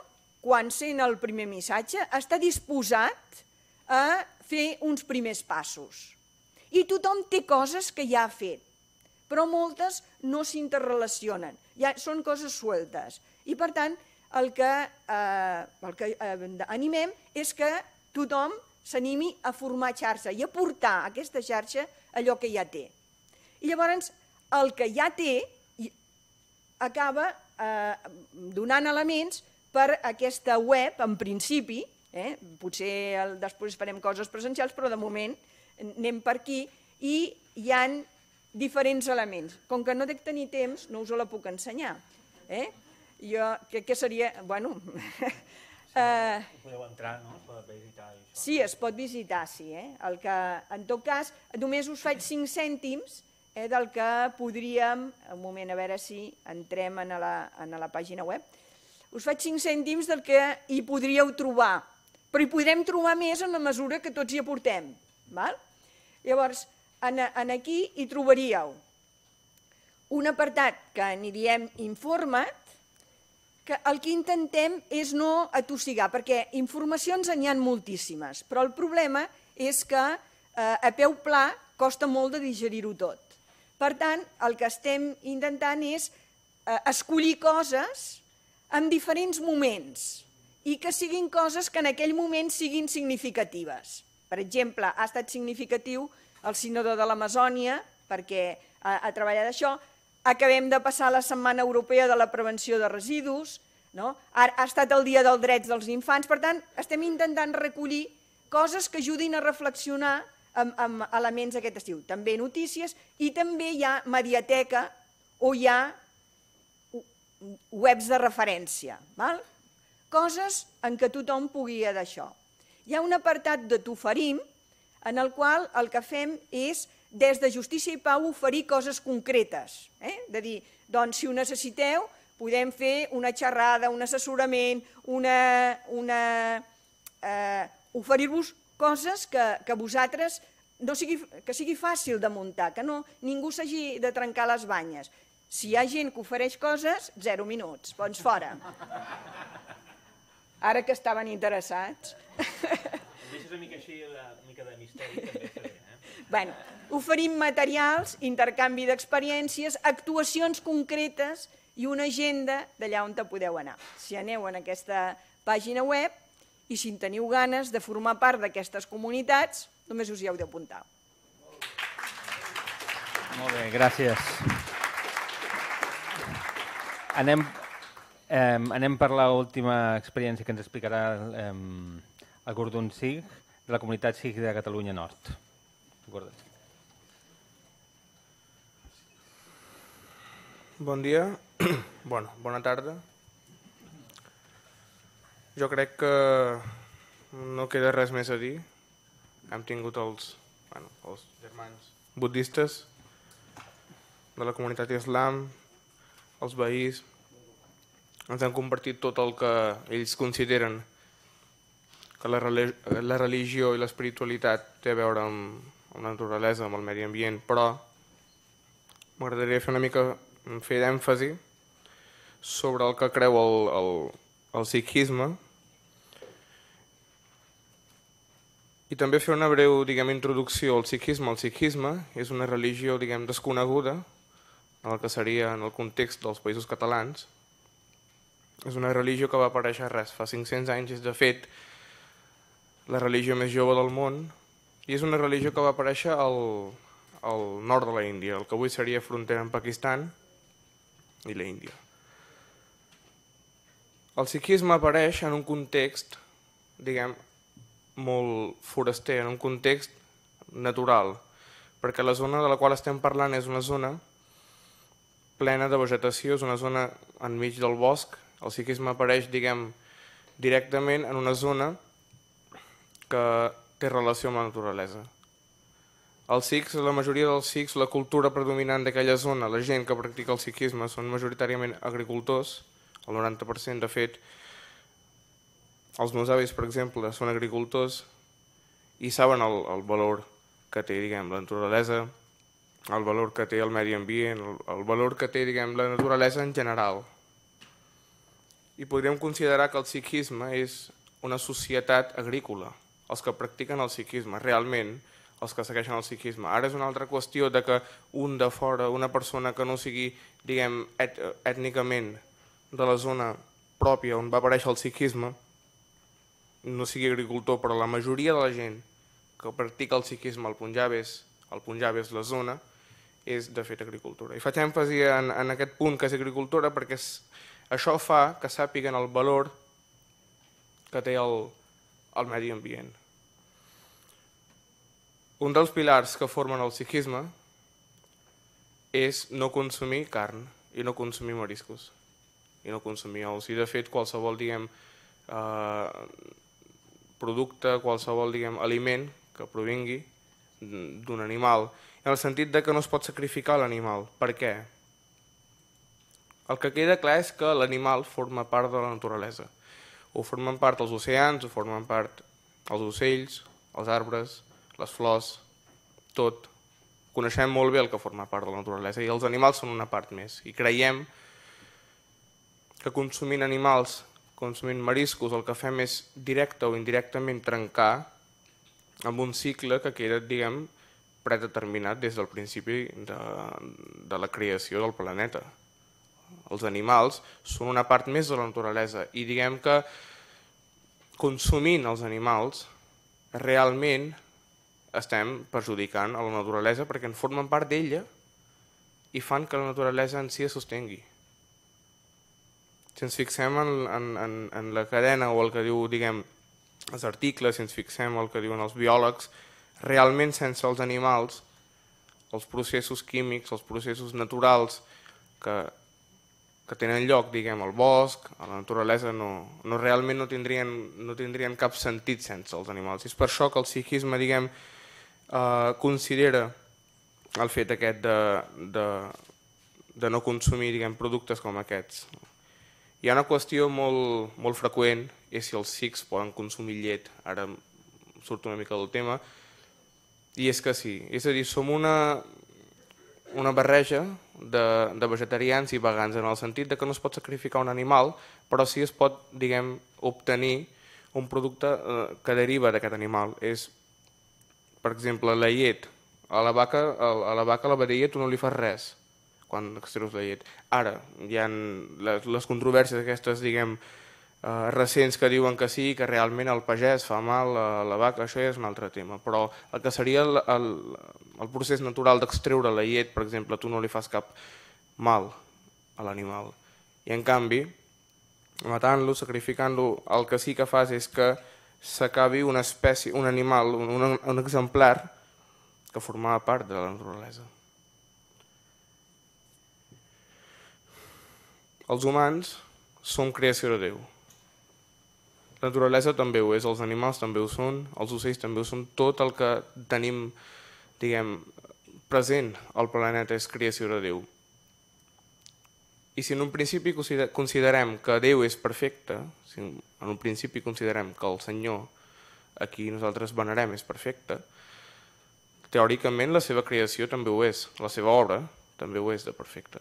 quan sent el primer missatge, està disposat a fer uns primers passos. I tothom té coses que ja ha fet, però moltes no s'interrelacionen, ja són coses sueltes. I per tant, el que, eh, el que eh, animem és que tothom s'animi a formar xarxa i a portar a aquesta xarxa allò que ja té. I llavors, el que ja té acaba eh, donant elements per aquesta web, en principi, eh, potser el, després farem coses presencials, però de moment anem per aquí i hi ha diferents elements. Com que no dec tenir temps, no us la puc ensenyar. Eh? Jo crec que seria... Bueno... Uh, podeu entrar, no? Es pot visitar això. Sí, es pot visitar, sí. Eh? El que, en tot cas, només us faig cinc cèntims eh, del que podríem... Un moment, a veure si entrem en la, en la pàgina web. Us faig cinc cèntims del que hi podríeu trobar, però hi podrem trobar més en la mesura que tots hi aportem. Val? Llavors, en, en aquí hi trobaríeu un apartat que n'hi diem informat, que el que intentem és no atossigar, perquè informacions n'hi ha moltíssimes, però el problema és que a peu pla costa molt de digerir-ho tot. Per tant, el que estem intentant és escollir coses en diferents moments i que siguin coses que en aquell moment siguin significatives. Per exemple, ha estat significatiu el Sínode de l'Amazònia perquè ha treballat això. Acabem de passar la Setmana Europea de la Prevenció de Residus, ha estat el Dia dels Drets dels Infants, per tant, estem intentant recollir coses que ajudin a reflexionar amb elements d'aquest estiu. També notícies i també hi ha mediateca o hi ha webs de referència. Coses en què tothom pugui dir d'això. Hi ha un apartat de t'oferim en el qual el que fem és des de Justícia i Pau oferir coses concretes, de dir, doncs si ho necessiteu podem fer una xerrada, un assessorament, oferir-vos coses que vosaltres, que sigui fàcil de muntar, que ningú s'hagi de trencar les banyes. Si hi ha gent que ofereix coses, zero minuts, doncs fora. Ara que estaven interessats. Em deixes una mica així, una mica de misteri també faré. Bé, oferim materials, intercanvi d'experiències, actuacions concretes i una agenda d'allà on te podeu anar. Si aneu en aquesta pàgina web i si teniu ganes de formar part d'aquestes comunitats, només us hi heu d'apuntar. Molt bé, gràcies. Anem per l'última experiència que ens explicarà el Gordon Bahá'í de la comunitat Sikh de Catalunya Nord. Bon dia, bona tarda. Jo crec que no queda res més a dir. Hem tingut els germans budistes de la comunitat islam, els veïns, ens han compartit tot el que ells consideren que la religió i l'espiritualitat té a veure amb amb la naturalesa, amb el medi ambient, però m'agradaria fer una mica fer d'èmfasi sobre el que creu el sikhisme i també fer una breu introducció al sikhisme. El sikhisme és una religió desconeguda en el que seria en el context dels països catalans. És una religió que va aparèixer res, fa cinc-cents anys, és de fet la religió més jove del món. I és una religió que va aparèixer al nord de l'Índia, el que avui seria frontera amb Pakistan i l'Índia. El sikhisme apareix en un context, diguem, molt foraster, en un context natural, perquè la zona de la qual estem parlant és una zona plena de vegetació, és una zona enmig del bosc. El sikhisme apareix, diguem, directament en una zona que té relació amb la naturalesa. Els sikhs, la majoria dels sikhs, la cultura predominant d'aquella zona, la gent que practica el sikhisme són majoritàriament agricultors, el noranta per cent de fet. Els meus avis, per exemple, són agricultors i saben el valor que té la naturalesa, el valor que té el medi ambient, el valor que té la naturalesa en general. i podríem considerar que el sikhisme és una societat agrícola, els que practiquen el sikhisme, realment, els que segueixen el sikhisme. Ara és una altra qüestió de que un de fora, una persona que no sigui, diguem, et, ètnicament de la zona pròpia on va aparèixer el sikhisme, no sigui agricultor, però la majoria de la gent que practica el sikhisme al Punjab és, el Punjab és la zona, és de fet agricultura. I faig èmfasi en, en aquest punt que és agricultura perquè és, això fa que sàpiguen el valor que té el, el medi ambient. Un dels pilars que formen el sikhisme és no consumir carn i no consumir mariscos i no consumir ous. I de fet qualsevol diguem, eh, producte, qualsevol diguem, aliment que provingui d'un animal, en el sentit de que no es pot sacrificar l'animal. Per què? El que queda clar és que l'animal forma part de la naturalesa. Ho formen part els oceans, ho formen part els ocells, els arbres, les flors, tot. Coneixem molt bé el que forma part de la naturalesa i els animals són una part més. I creiem que consumint animals, consumint mariscos, el que fem és directe o indirectament trencar amb un cicle que queda, diguem, predeterminat des del principi de, de la creació del planeta. Els animals són una part més de la naturalesa i diguem que consumint els animals realment estem perjudicant a la naturalesa perquè en formen part d'ella i fan que la naturalesa en si es sostengui. Si ens fixem en, en, en, en la cadena o el que diu, diguem, els articles, si ens fixem el que diuen els biòlegs, realment sense els animals, els processos químics, els processos naturals que, que tenen lloc, diguem, al bosc, a la naturalesa, no, no, realment no tindrien, no tindrien cap sentit sense els animals. I és per això que el sikhisme, diguem, eh, considera el fet aquest de, de, de no consumir, diguem, productes com aquests. Hi ha una qüestió molt, molt freqüent, és si els sikhs poden consumir llet, ara surto una mica del tema, i és que sí, és a dir, som una, una barreja de, de vegetarians i vegans en el sentit de que no es pot sacrificar un animal, però sí es pot, diguem, obtenir un producte eh, que deriva d'aquest animal. És, per exemple, la llet. A la vaca, a la vaca, a la vedella, tu no li fas res quan extreus la llet. Ara, hi ha les, les controvèrsies aquestes, diguem, Uh, recents que diuen que sí, que realment el pagès fa mal a la vaca, això ja és un altre tema, però el que seria el, el, el procés natural d'extreure la llet, per exemple, tu no li fas cap mal a l'animal. I en canvi, matant-lo, sacrificant-lo, el que sí que fas és que s'acabi una espècie, un animal, un, un, un exemplar que formava part de la naturalesa. Els humans som creació de Déu. La naturalesa també ho és, els animals també ho són, els ocells també ho són, tot el que tenim, diguem, present al planeta és creació de Déu. I si en un principi considerem que Déu és perfecte, si en un principi considerem que el Senyor, a qui nosaltres venerem, és perfecte, teòricament la seva creació també ho és, la seva obra també ho és de perfecta.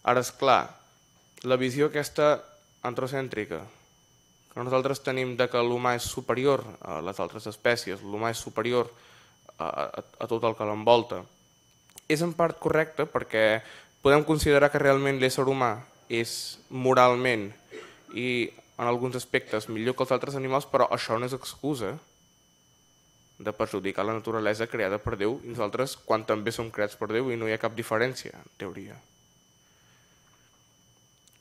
Ara, és clar, la visió aquesta androcèntrica, nosaltres tenim que l'humà és superior a les altres espècies, l'humà és superior a, a, a tot el que l'envolta. És en part correcte perquè podem considerar que realment l'ésser humà és moralment i en alguns aspectes millor que els altres animals, però això no és excusa de perjudicar la naturalesa creada per Déu i nosaltres quan també som creats per Déu i no hi ha cap diferència, en teoria.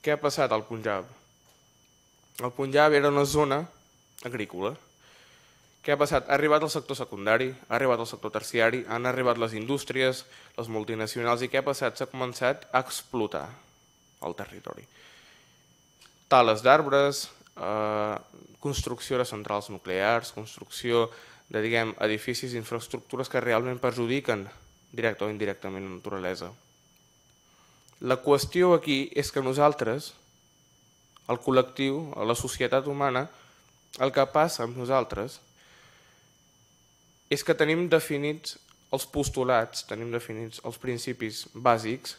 Què ha passat al Punjab? El Punjab era una zona agrícola. Què ha passat? Ha arribat el sector secundari, ha arribat el sector terciari, han arribat les indústries, les multinacionals, i què ha passat? S'ha començat a explotar el territori. Tales d'arbres, eh, construcció de centrals nuclears, construcció de, diguem, edificis i infraestructures que realment perjudiquen directe o indirectament la naturalesa. La qüestió aquí és que nosaltres, el col·lectiu, la societat humana, el que passa amb nosaltres és que tenim definits els postulats, tenim definits els principis bàsics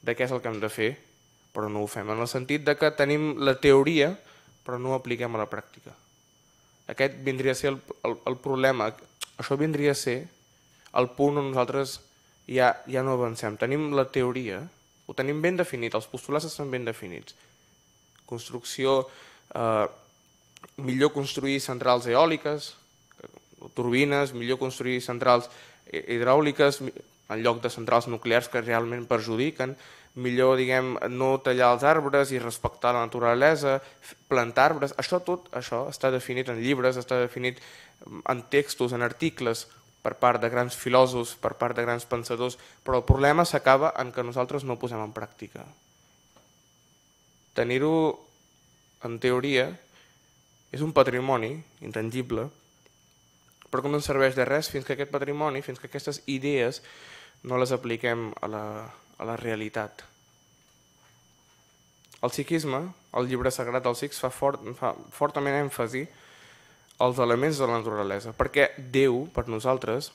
de què és el que hem de fer, però no ho fem, en el sentit de que tenim la teoria però no ho apliquem a la pràctica. Aquest vindria a ser el, el, el problema, això vindria a ser el punt on nosaltres ja, ja no avancem. Tenim la teoria, ho tenim ben definit, els postulats estan ben definits. Construcció, eh, millor construir centrals eòliques, turbines, millor construir centrals hidràuliques en lloc de centrals nuclears que realment perjudiquen, millor, diguem, no tallar els arbres i respectar la naturalesa, plantar arbres, això tot això està definit en llibres, està definit en textos, en articles, per part de grans filòsofs, per part de grans pensadors, però el problema s'acaba en que nosaltres no ho posem en pràctica. Tenir-ho en teoria és un patrimoni intangible, però que no ens serveix de res fins que aquest patrimoni, fins que aquestes idees no les apliquem a la, a la realitat. El sikhisme, el llibre sagrat del Sikhs, fa, fort, fa fortament èmfasi als elements de la naturalesa, perquè Déu, per nosaltres,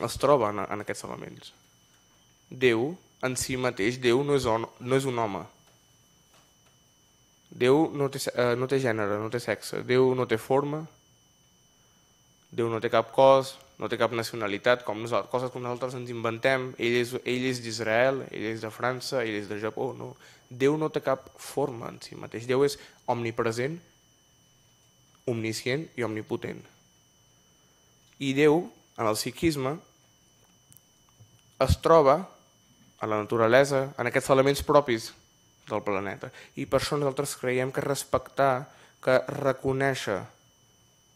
es troba en, en aquests elements. Déu, en si mateix, Déu no és, on, no és un home. Déu no té, eh, no té gènere, no té sexe, Déu no té forma, Déu no té cap cos, no té cap nacionalitat, com nosaltres, coses que nosaltres ens inventem. Ell és, ell és d'Israel, ell és de França, ell és de Japó. No. Déu no té cap forma en si mateix. Déu és omnipresent, omniscient i omnipotent. I Déu, en el sikhisme, es troba a la naturalesa, en aquests elements propis del planeta. I per això nosaltres creiem que respectar, que reconèixer,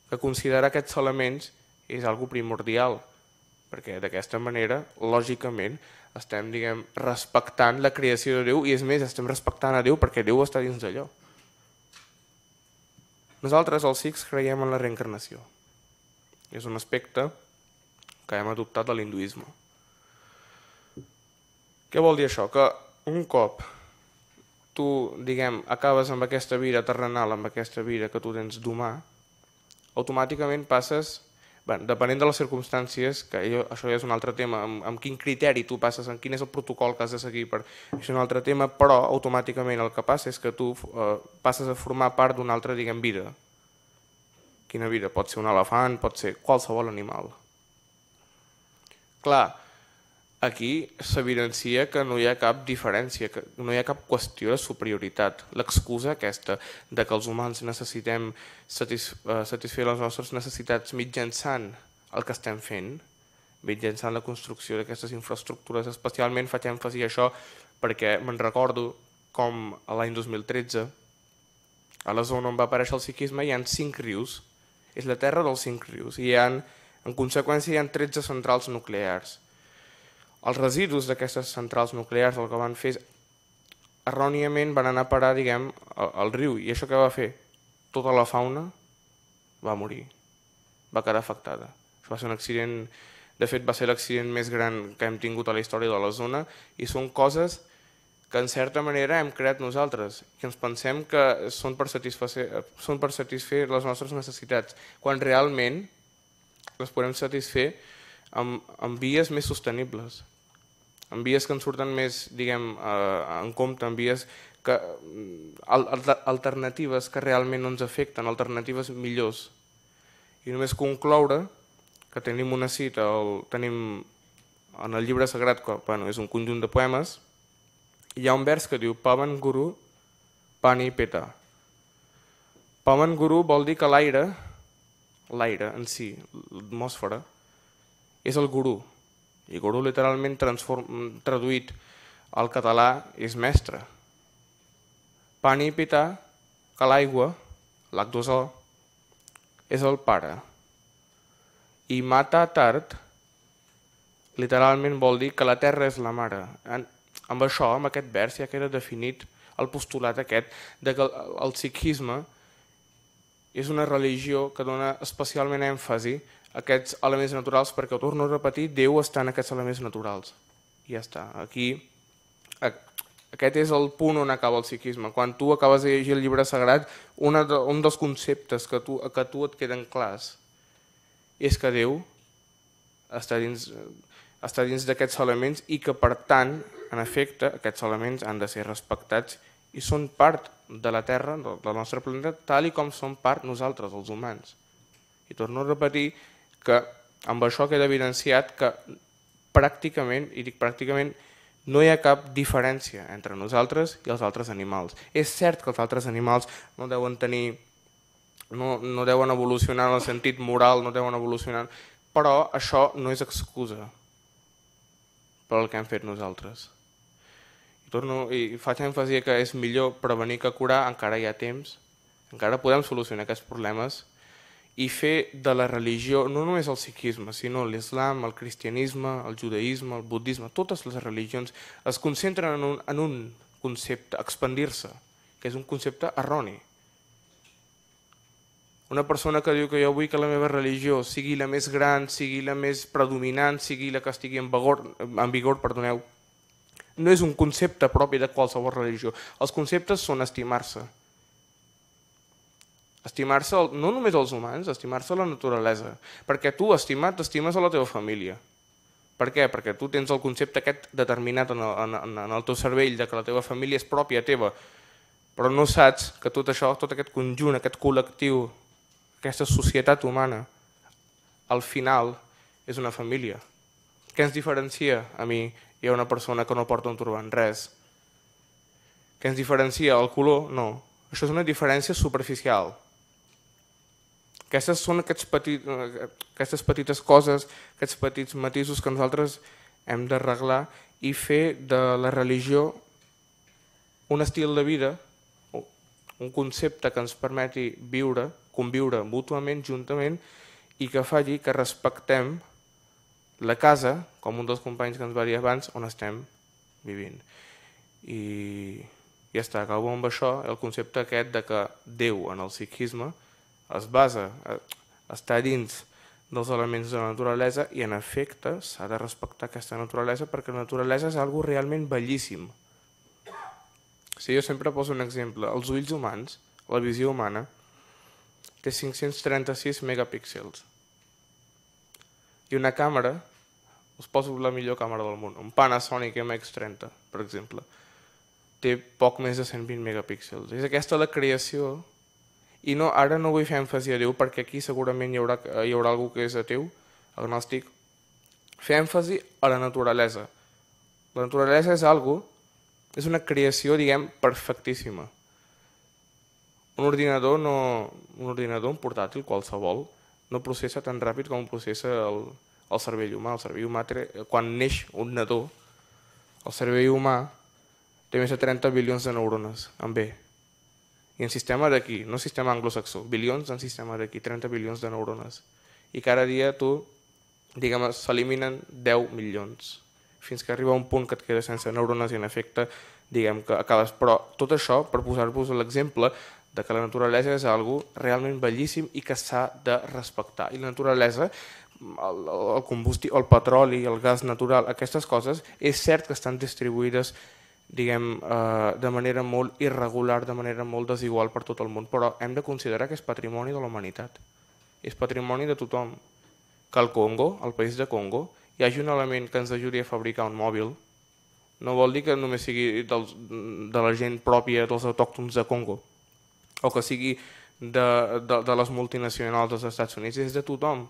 que considerar aquests elements és algo primordial, perquè d'aquesta manera, lògicament, estem, diguem, respectant la creació de Déu, i és més, estem respectant a Déu perquè Déu està dins d'allò. Nosaltres, els sikhs, creiem en la reencarnació. És un aspecte que hem adoptat de l'hinduisme. Què vol dir això? Que un cop tu, diguem, acabes amb aquesta vida terrenal, amb aquesta vida que tu tens d'humà, automàticament passes, bueno, depenent de les circumstàncies, que jo, això ja és un altre tema, amb, amb quin criteri tu passes, amb quin és el protocol que has de seguir, per, això és un altre tema, però automàticament el que passa és que tu eh, passes a formar part d'una altra, diguem, vida. Quina vida? Pot ser un elefant, pot ser qualsevol animal. Clar, aquí s'evidencia que no hi ha cap diferència, que no hi ha cap qüestió de superioritat. L'excusa aquesta de que els humans necessitem satisfer les nostres necessitats mitjançant el que estem fent, mitjançant la construcció d'aquestes infraestructures, especialment faig èmfasi a això perquè me'n recordo com l'any dos mil tretze, a la zona on va aparèixer el sikhisme hi ha cinc rius, és la terra dels cinc rius, i hi ha, en conseqüència hi ha tretze centrals nuclears. Els residus d'aquestes centrals nuclears, el que van fer, erròniament van anar a parar, diguem, al riu. I això què va fer? Tota la fauna va morir, va quedar afectada. Això va ser un accident, de fet va ser l'accident més gran que hem tingut a la història de la zona, i són coses que en certa manera hem creat nosaltres, que ens pensem que són per satisfer, són per satisfer les nostres necessitats, quan realment les podem satisfer Amb, amb vies més sostenibles, amb vies que ens surten més, diguem, eh, en compte, amb vies que, al, alternatives que realment no ens afecten, alternatives millors. I només concloure que tenim una cita, el, tenim en el llibre sagrat, que bueno, és un conjunt de poemes, hi ha un vers que diu Pavan Guru Pani Peta. Pavan Guru vol dir que l'aire, l'aire en si, l'atmosfera, és el guru, i guru literalment traduït al català és mestre. Pani Pita, que l'aigua, l'H dos O, és el pare. I Mata Tart, literalment vol dir que la terra és la mare. En, amb això, amb aquest vers, ja queda definit el postulat aquest de que el, el sikhisme és una religió que dona especialment èmfasi aquests elements naturals, perquè, ho torno a repetir, Déu està en aquests elements naturals. I ja està. Aquí, aquest és el punt on acaba el sikhisme. Quan tu acabes de llegir el llibre sagrat, una de, un dels conceptes que tu, que tu et queden clars és que Déu està dins, està dins d'aquests elements i que, per tant, en efecte, aquests elements han de ser respectats i són part de la Terra, del nostre planeta, tal com som part nosaltres, els humans. I torno a repetir que amb això queda evidenciat que pràcticament, i dic pràcticament, no hi ha cap diferència entre nosaltres i els altres animals. És cert que els altres animals no deuen tenir, no, no deuen evolucionar en el sentit moral, no deuen evolucionar, però això no és excusa per el que hem fet nosaltres. I, torno, i faig èmfasi que és millor prevenir que curar, encara hi ha temps, encara podem solucionar aquests problemes i fer de la religió, no només el sikhisme, sinó l'islam, el cristianisme, el judaïsme, el budisme, totes les religions es concentren en un, en un concepte, expandir-se, que és un concepte erroni. Una persona que diu que jo vull que la meva religió sigui la més gran, sigui la més predominant, sigui la que estigui en vigor, en vigor, perdoneu, no és un concepte propi de qualsevol religió. Els conceptes són estimar-se. Estimar-se no només als humans, estimar-se a la naturalesa. Perquè tu, estimat, t'estimes a la teva família. Per què? Perquè tu tens el concepte aquest determinat en el, en, en el teu cervell de que la teva família és pròpia teva, però no saps que tot això, tot aquest conjunt, aquest col·lectiu, aquesta societat humana, al final és una família. Què ens diferencia a mi i a una persona que no porta un turbant? Res. Què ens diferencia? El color? No. Això és una diferència superficial. Aquestes són aquests petit, aquestes petites coses, aquests petits matisos que nosaltres hem d'arreglar i fer de la religió un estil de vida, un concepte que ens permeti viure, conviure mútuament, juntament, i que faci que respectem la casa, com un dels companys que ens va dir abans, on estem vivint. I ja està, acabo amb això, el concepte aquest de que Déu en el sikhisme es basa, està dins dels elements de la naturalesa i en efecte s'ha de respectar aquesta naturalesa perquè la naturalesa és algo realment bellíssim. Si jo sempre poso un exemple, els ulls humans, la visió humana, té cinc-cents trenta-sis megapíxels. I una càmera, us poso la millor càmera del món, un Panasonic M X trenta, per exemple, té poc més de cent vint megapíxels. És aquesta la creació. I no, ara no vull fer èmfasi a Déu, perquè aquí segurament hi haurà, hi haurà algú que és ateu, agnòstic. Fer èmfasi a la naturalesa. La naturalesa és algo, és una creació, diguem, perfectíssima. Un ordinador, no, un ordinador, un portàtil qualsevol, no processa tan ràpid com processa el, el cervell humà. El cervell humà, quan neix un nadó, el cervell humà té més de trenta bilions de neurones, en B. I en sistema d'aquí, no sistema anglosaxó, bilions en sistema d'aquí, trenta bilions de neurones. I cada dia tu, diguem, s'eliminen deu milions, fins que arriba un punt que et queda sense neurones i en efecte, diguem que acabes. Però tot això, per posar-vos l'exemple de que la naturalesa és algo realment bellíssim i que s'ha de respectar. I la naturalesa, el, el combustible, el petroli, el gas natural, aquestes coses, és cert que estan distribuïdes, diguem, eh, de manera molt irregular, de manera molt desigual per tot el món, però hem de considerar que és patrimoni de la humanitat, és patrimoni de tothom. Que al Congo, al país de Congo, hi hagi un element que ens ajudi a fabricar un mòbil, no vol dir que només sigui dels, de la gent pròpia dels autòctons de Congo, o que sigui de, de, de les multinacionals dels Estats Units, és de tothom.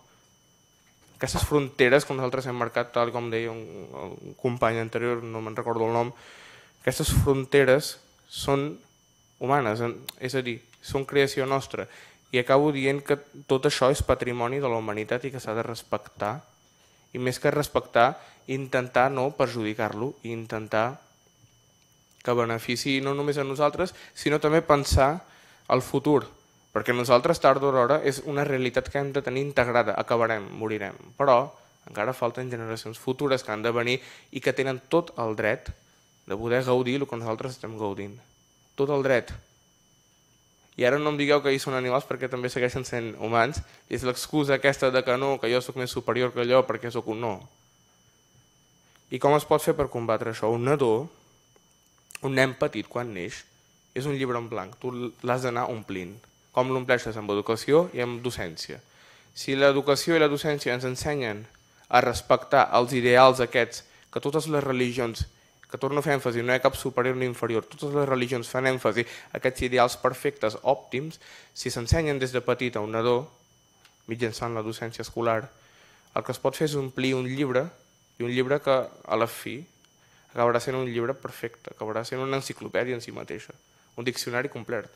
Aquestes fronteres que nosaltres hem marcat, tal com deia un, un company anterior, no me'n recordo el nom, aquestes fronteres són humanes, és a dir, són creació nostra. I acabo dient que tot això és patrimoni de la humanitat i que s'ha de respectar. I més que respectar, intentar no perjudicar-lo, i intentar que beneficiï no només a nosaltres, sinó també pensar al futur. Perquè nosaltres, tard o d'hora, és una realitat que hem de tenir integrada. Acabarem, morirem. Però encara falten generacions futures que han de venir i que tenen tot el dret de poder gaudir el que nosaltres estem gaudint. Tot el dret. I ara no em digueu que ells són animals perquè també segueixen sent humans. És l'excusa aquesta de que no, que jo sóc més superior que allò perquè sóc un no. I com es pot fer per combatre això? Un nadó, un nen petit quan neix, és un llibre en blanc. Tu l'has d'anar omplint. Com l'ompleixes? Amb educació i amb docència. Si l'educació i la docència ens ensenyen a respectar els ideals aquests, que totes les religions, que torno a fer èmfasi, no hi ha cap superior ni inferior, totes les religions fan èmfasi a aquests ideals perfectes, òptims, si s'ensenyen des de petit a un nadó, mitjançant la docència escolar, el que es pot fer és omplir un llibre, i un llibre que a la fi acabarà sent un llibre perfecte, acabarà sent una enciclopèdia en si mateixa, un diccionari complet.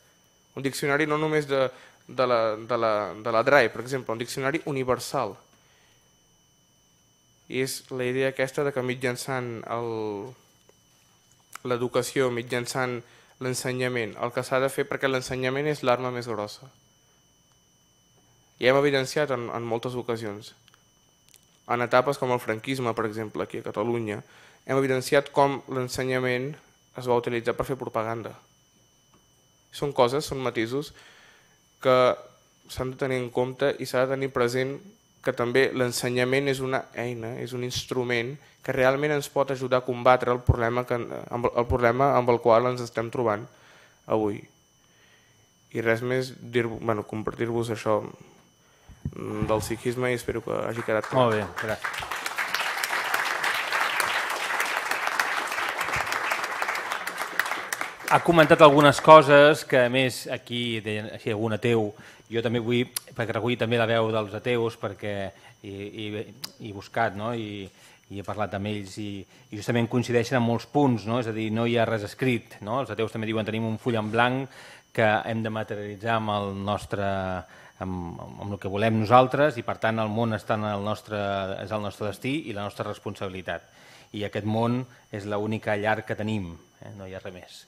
Un diccionari no només de, de, la, de, la, de la D R A E, per exemple, un diccionari universal. I és la idea aquesta de que mitjançant l'educació, mitjançant l'ensenyament, el que s'ha de fer, perquè l'ensenyament és l'arma més grossa. I hem evidenciat en, en moltes ocasions, en etapes com el franquisme, per exemple, aquí a Catalunya, hem evidenciat com l'ensenyament es va utilitzar per fer propaganda. Són coses, són matisos que s'han de tenir en compte i s'ha de tenir present que també l'ensenyament és una eina, és un instrument que realment ens pot ajudar a combatre el problema, que, el problema amb el qual ens estem trobant avui. I res més, bueno, compartir-vos això del sikhisme i espero que hagi quedat clar. Molt bé, gràcies. Ha comentat algunes coses que, a més, aquí, si algun ateu, jo també vull, perquè recull també la veu dels ateus, perquè he buscat i he parlat amb ells i justament coincideixen en molts punts, és a dir, no hi ha res escrit. Els ateus també diuen que tenim un full en blanc que hem de materialitzar amb el nostre... amb el que volem nosaltres i, per tant, el món és el nostre destí i la nostra responsabilitat. I aquest món és l'única llar que tenim, no hi ha res més.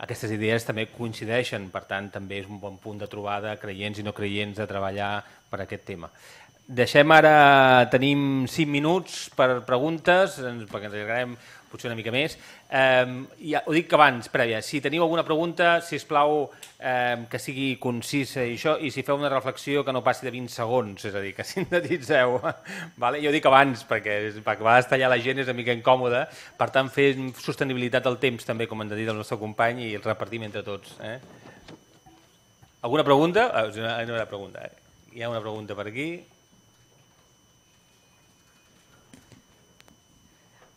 Aquestes idees també coincideixen, per tant, també és un bon punt de trobada, creients i no creients, de treballar per aquest tema. Deixem ara, tenim cinc minuts per preguntes, perquè ens allargarem potser una mica més. Ho dic que abans, prèvia, si teniu alguna pregunta, sisplau, que sigui concisa i això, i si feu una reflexió que no passi de vint segons, és a dir, que sintetitzeu. Jo ho dic abans, perquè a vegades tallar la gent és una mica incòmode, per tant, fer sostenibilitat del temps també, com ens ha dit el nostre company, i el repartim entre tots. Alguna pregunta? Hi ha una pregunta per aquí.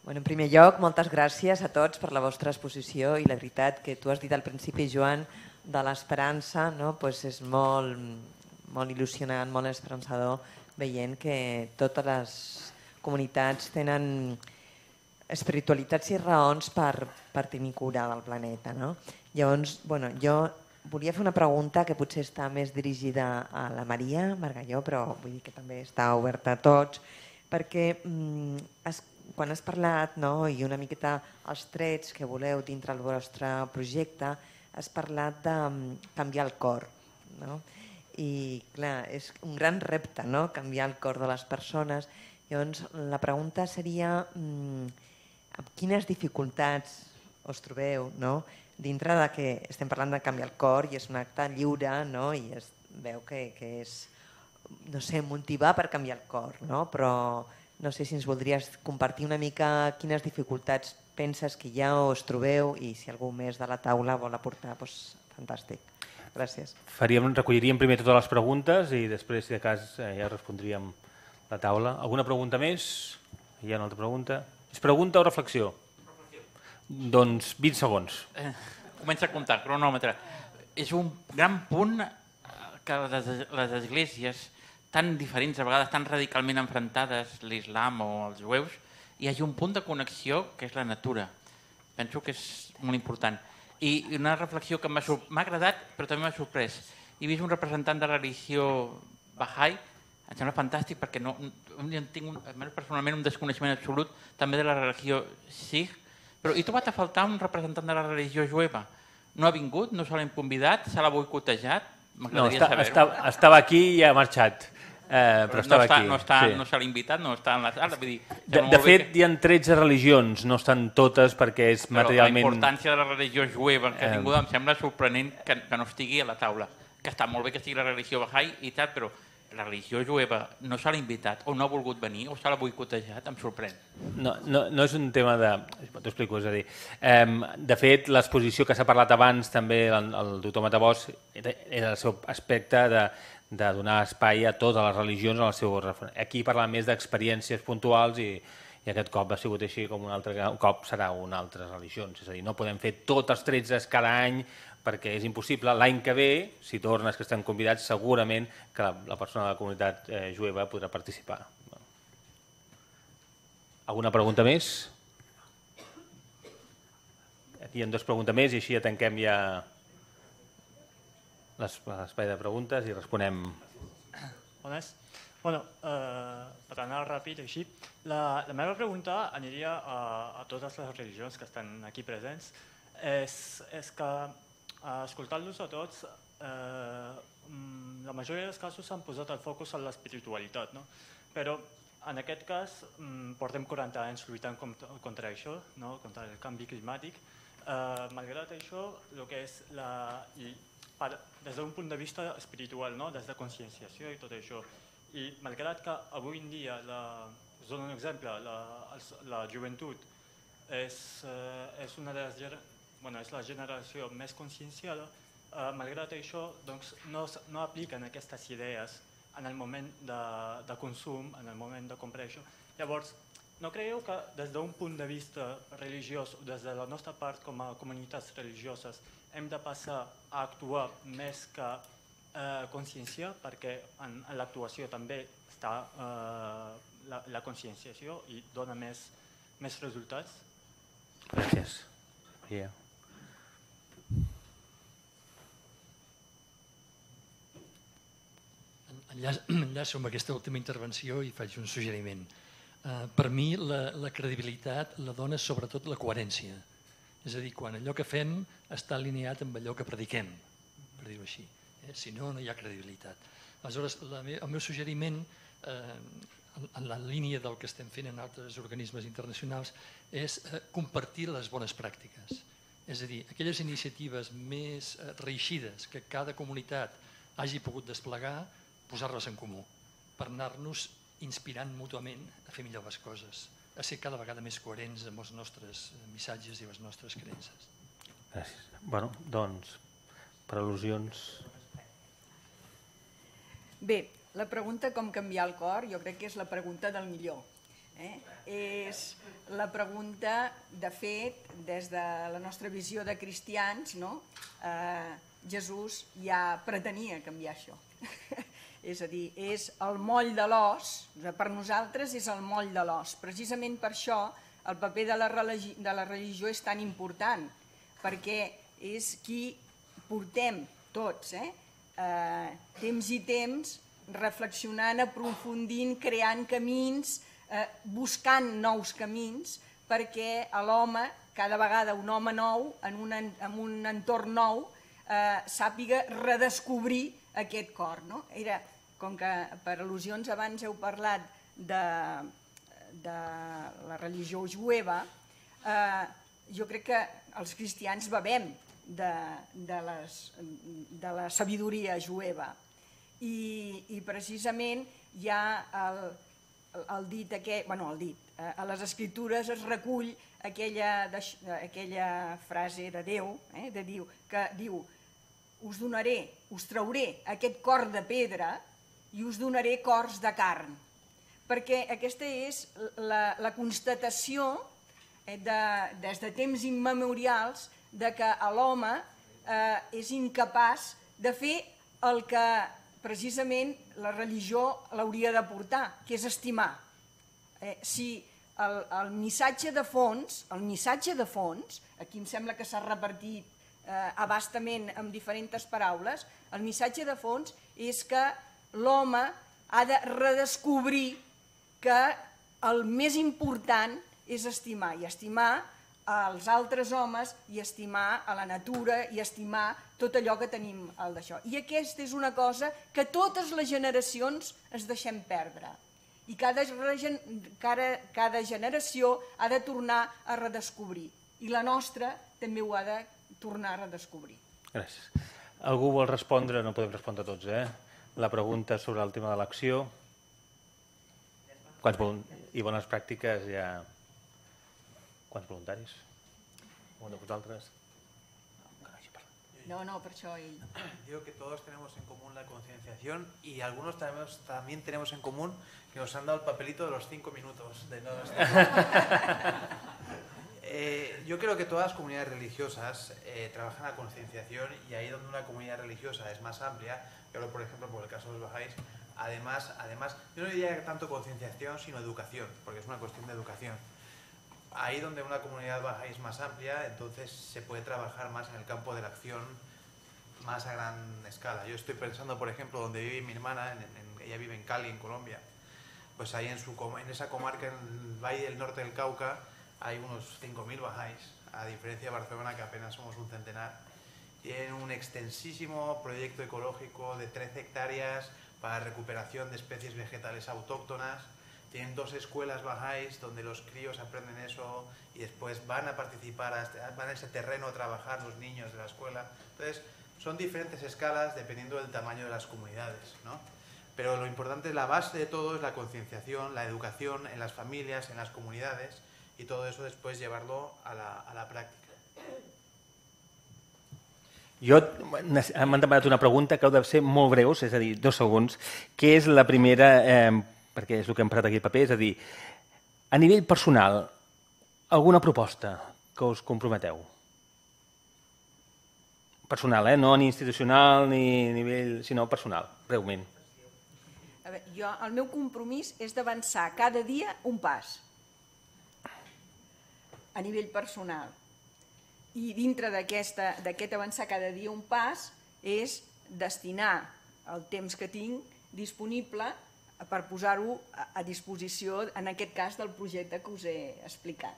En primer lloc, moltes gràcies a tots per la vostra exposició i la veritat que tu has dit al principi, Joan, de l'esperança, és molt il·lusionant, molt esperançador veient que totes les comunitats tenen espiritualitats i raons per tenir cura del planeta. Llavors, jo volia fer una pregunta que potser està més dirigida a la Maria Bargalló, però vull dir que també està oberta a tots, perquè es quan has parlat, i una miqueta els trets que voleu dintre el vostre projecte, has parlat de canviar el cor. I clar, és un gran repte canviar el cor de les persones. Llavors la pregunta seria amb quines dificultats us trobeu dintre de que estem parlant de canviar el cor i és un acte lliure i es veu que és, no sé, motivar per canviar el cor, però... No sé si ens voldries compartir una mica quines dificultats penses que hi ha o us trobeu i si algú més de la taula vol aportar, doncs fantàstic. Gràcies. Recolliríem primer totes les preguntes i després, si de cas, ja respondríem la taula. Alguna pregunta més? Hi ha una altra pregunta? És pregunta o reflexió? Doncs vint segons. Comença a comptar, cronòmetre. És un gran punt que les esglésies tan diferents, a vegades tan radicalment enfrontades, l'islam o els jueus, hi hagi un punt de connexió que és la natura. Penso que és molt important. I una reflexió que m'ha agradat, però també m'ha sorprès. He vist un representant de la religió Bahá'í, em sembla fantàstic perquè tinc personalment un desconeixement absolut també de la religió sikh, però he trobat a faltar un representant de la religió jueva. No ha vingut, no se l'hem convidat, se l'ha boicotejat. No, estava aquí i ha marxat. No se l'ha invitat, no està en la sala. De fet, hi ha tretze religions, no estan totes perquè és materialment... La importància de la religió jueva que ha tingut em sembla sorprenent que no estigui a la taula. Que està molt bé que estigui la religió Bahá'í i tal, però la religió jueva no se l'ha invitat o no ha volgut venir o se l'ha boicotejat, em sorprèn. No, no, no és un tema de... T'ho explico, és a dir, eh, de fet, l'exposició que s'ha parlat abans també, el, el doctor Matabós, era el seu aspecte de, de donar espai a totes les religions en el seu referent. Aquí parlàvem més d'experiències puntuals i, i aquest cop ha sigut així com un altre cop serà una altra religió. És a dir, no podem fer totes tretze cada any perquè és impossible. L'any que ve, si tornes que estan convidats, segurament que la, la persona de la comunitat eh, jueva podrà participar. Alguna pregunta més? Aquí hi ha dues preguntes més i així ja tanquem ja l'espai de preguntes i responem. Bones. Bueno, eh, per anar ràpid així, la, la meva pregunta aniria a, a totes les religions que estan aquí presents. És, és que escoltant-los a tots, eh, la majoria dels casos s'han posat el focus en l'espiritualitat, no? Però en aquest cas portem quaranta anys lluitant contra, contra això, no? Contra el canvi climàtic. Eh, malgrat això, el que és la, i per, des d'un punt de vista espiritual, no? Des de conscienciació i tot això, i malgrat que avui en dia, la, us dono un exemple, la, la joventut és, eh, és una de les generacions, bueno, és la generació més conscienciada, eh, malgrat això doncs, no, no apliquen aquestes idees en el moment de, de consum, en el moment de comprar això. Llavors, no creieu que des d'un punt de vista religiós, des de la nostra part com a comunitats religioses, hem de passar a actuar més que eh, conscienciar, perquè en, en l'actuació també està eh, la, la conscienciació i dona més, més resultats? Gràcies. Yeah. Enllaço amb aquesta última intervenció i faig un suggeriment. Uh, per mi la, la credibilitat la dona sobretot la coherència. És a dir, quan allò que fem està alineat amb allò que prediquem, per dir-ho així. Eh? Si no, no hi ha credibilitat. Aleshores, la me el meu suggeriment, uh, en, en la línia del que estem fent en altres organismes internacionals, és uh, compartir les bones pràctiques. És a dir, aquelles iniciatives més uh, reeixides que cada comunitat hagi pogut desplegar, posar-les en comú, per anar-nos inspirant mútuament a fer millor les coses, a ser cada vegada més coherents amb els nostres missatges i les nostres creences. Gràcies. Bueno, doncs, per al·lusions... Bé, la pregunta com canviar el cor, jo crec que és la pregunta del millor. Eh? És la pregunta, de fet, des de la nostra visió de cristians, no? eh, Jesús ja pretenia canviar això. És a dir, és el moll de l'os, per nosaltres és el moll de l'os. Precisament per això el paper de la, de la religió és tan important, perquè és qui portem tots, eh? Eh, temps i temps, reflexionant, aprofundint, creant camins, eh, buscant nous camins, perquè l'home, cada vegada un home nou, en un, en un entorn nou, eh, sàpiga redescobrir aquest cor, no? Era, com que per al·lusions abans heu parlat de, de la religió jueva, eh, jo crec que els cristians bevem de, de, les, de la sabidoria jueva i, i precisament hi ha el, el dit, aquest, bueno, el dit, eh, a les escritures es recull aquella, de, aquella frase de Déu, eh, de Déu que diu: us donaré, us trauré aquest cor de pedra i us donaré cors de carn. Perquè aquesta és la, la constatació de, des de temps immemorials de que l'home eh, és incapaç de fer el que precisament la religió l'hauria de portar, que és estimar. Eh, si el, el missatge de fons, el missatge de fons, aquí em sembla que s'ha repartit abastament amb diferents paraules, el missatge de fons és que l'home ha de redescobrir que el més important és estimar, i estimar als altres homes, i estimar a la natura, i estimar tot allò que tenim al d'això. I aquesta és una cosa que totes les generacions es deixem perdre. I cada, cada, cada generació ha de tornar a redescobrir. I la nostra també ho ha de tornar a redescobrir. Gràcies. Algú vol respondre? No podem respondre tots, eh? la pregunta sobre el tema de l'acció. I bones pràctiques hi ha... Quants voluntaris? Un de vosaltres? No, no, por eso el... Digo que todos tenemos en común la concienciación y algunos tenemos, también tenemos en común que nos han dado el papelito de los cinco minutos. De no eh, yo creo que todas las comunidades religiosas eh, trabajan la concienciación, y ahí donde una comunidad religiosa es más amplia, yo hablo por ejemplo por el caso de los bahá'ís, además, además yo no diría tanto concienciación sino educación, porque es una cuestión de educación. Ahí donde una comunidad bahá'í es más amplia, entonces se puede trabajar más en el campo de la acción, más a gran escala. Yo estoy pensando, por ejemplo, donde vive mi hermana, en, en, ella vive en Cali, en Colombia, pues ahí en, su, en esa comarca, en el valle del norte del Cauca, hay unos cinco mil bahá'ís, a diferencia de Barcelona, que apenas somos un centenar. Tienen un extensísimo proyecto ecológico de trece hectáreas para recuperación de especies vegetales autóctonas. Tienen dos escuelas bahá'ís donde los críos aprenden eso y después van a participar, a, van a ese terreno a trabajar los niños de la escuela. Entonces, son diferentes escalas dependiendo del tamaño de las comunidades, ¿no? Pero lo importante, la base de todo es la concienciación, la educación en las familias, en las comunidades, y todo eso después llevarlo a la, a la práctica. Jo m'han demanat una pregunta que heu de ser molt breus, és a dir, dos segons. Què és la primera... Eh, perquè és el que hem parat aquí el paper, és a dir, a nivell personal, alguna proposta que us comprometeu? Personal, eh? No ni institucional, ni nivell, sinó personal, breument. A veure, jo, el meu compromís és d'avançar cada dia un pas, a nivell personal. I dintre d'aquest avançar cada dia un pas és destinar el temps que tinc disponible per posar-ho a disposició, en aquest cas, del projecte que us he explicat.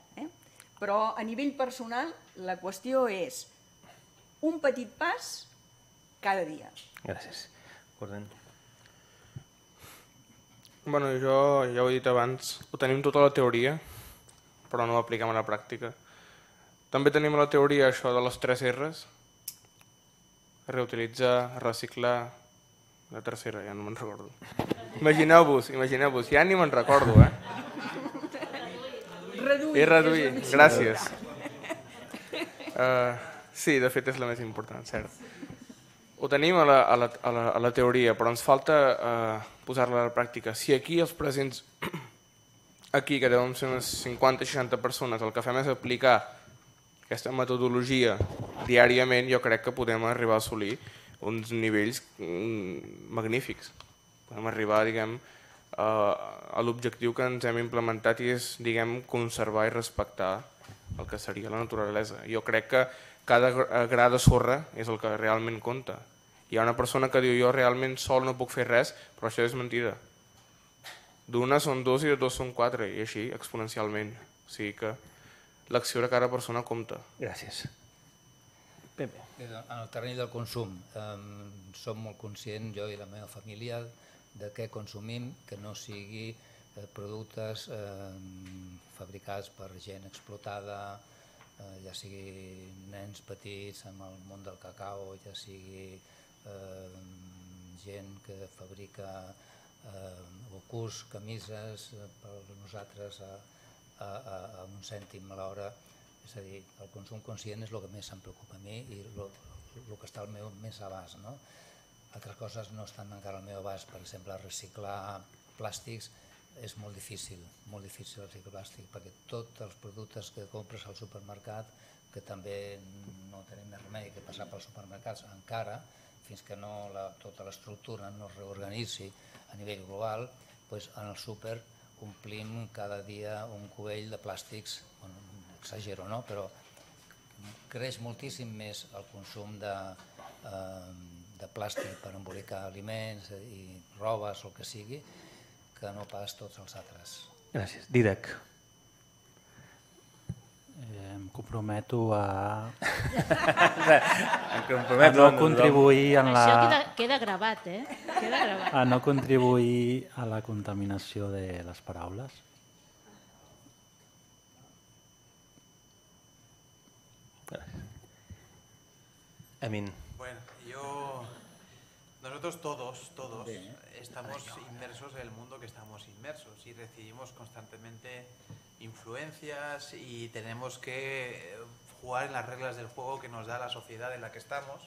Però a nivell personal la qüestió és un petit pas cada dia. Gràcies. Gordon. Bé, jo ja ho he dit abans, ho tenim tota la teoria, però no ho apliquem a la pràctica. També tenim la teoria això de les tres R's, reutilitzar, reciclar... La tercera, ja no me'n recordo. Imagineu-vos, imagineu-vos, ja ni me'n recordo, eh? I reduir, gràcies. Sí, de fet és la més important, cert. Ho tenim a la teoria, però ens falta posar-la a la pràctica. Si aquí els presents, aquí que deuen ser unes cinquanta seixanta persones, el que fem és aplicar aquesta metodologia diàriament, jo crec que podem arribar a assolir uns nivells magnífics. Podem arribar, diguem, a l'objectiu que ens hem implementat, i és, diguem, conservar i respectar el que seria la naturalesa. Jo crec que cada gra de sorra és el que realment compta. Hi ha una persona que diu, jo realment sol no puc fer res, però això és mentida. D'una són dos i de dos són quatre, i així exponencialment. O sigui que l'acció de cada persona compta. Gràcies. En el terreny del consum, som molt conscients, jo i la meva família, de què consumim, que no sigui productes fabricats per gent explotada, ja sigui nens petits en el món del cacau, ja sigui gent que fabrica bocús, camises, per nosaltres a un cèntim a l'hora. És a dir, el consum conscient és el que més em preocupa a mi i el que està al meu més abast. Altres coses no estan encara al meu abast. Per exemple, reciclar plàstics és molt difícil, molt difícil reciclar plàstic, perquè tots els productes que compres al supermercat, que també no tenim més remei que passar pels supermercats encara, fins que tota l'estructura no es reorganitzi a nivell global, doncs en el súper omplim cada dia un cubell de plàstics. Exagero, no? Però creix moltíssim més el consum de plàstic per embolicar aliments i robes o el que sigui, que no pas tots els altres. Gràcies. Dídac. Em comprometo a no contribuir en la... Això queda gravat, eh? A no contribuir a la contaminació de les paraules. Amin. Bueno, yo, nosotros todos, todos Bien. estamos inmersos en el mundo que estamos inmersos y recibimos constantemente influencias y tenemos que jugar en las reglas del juego que nos da la sociedad en la que estamos.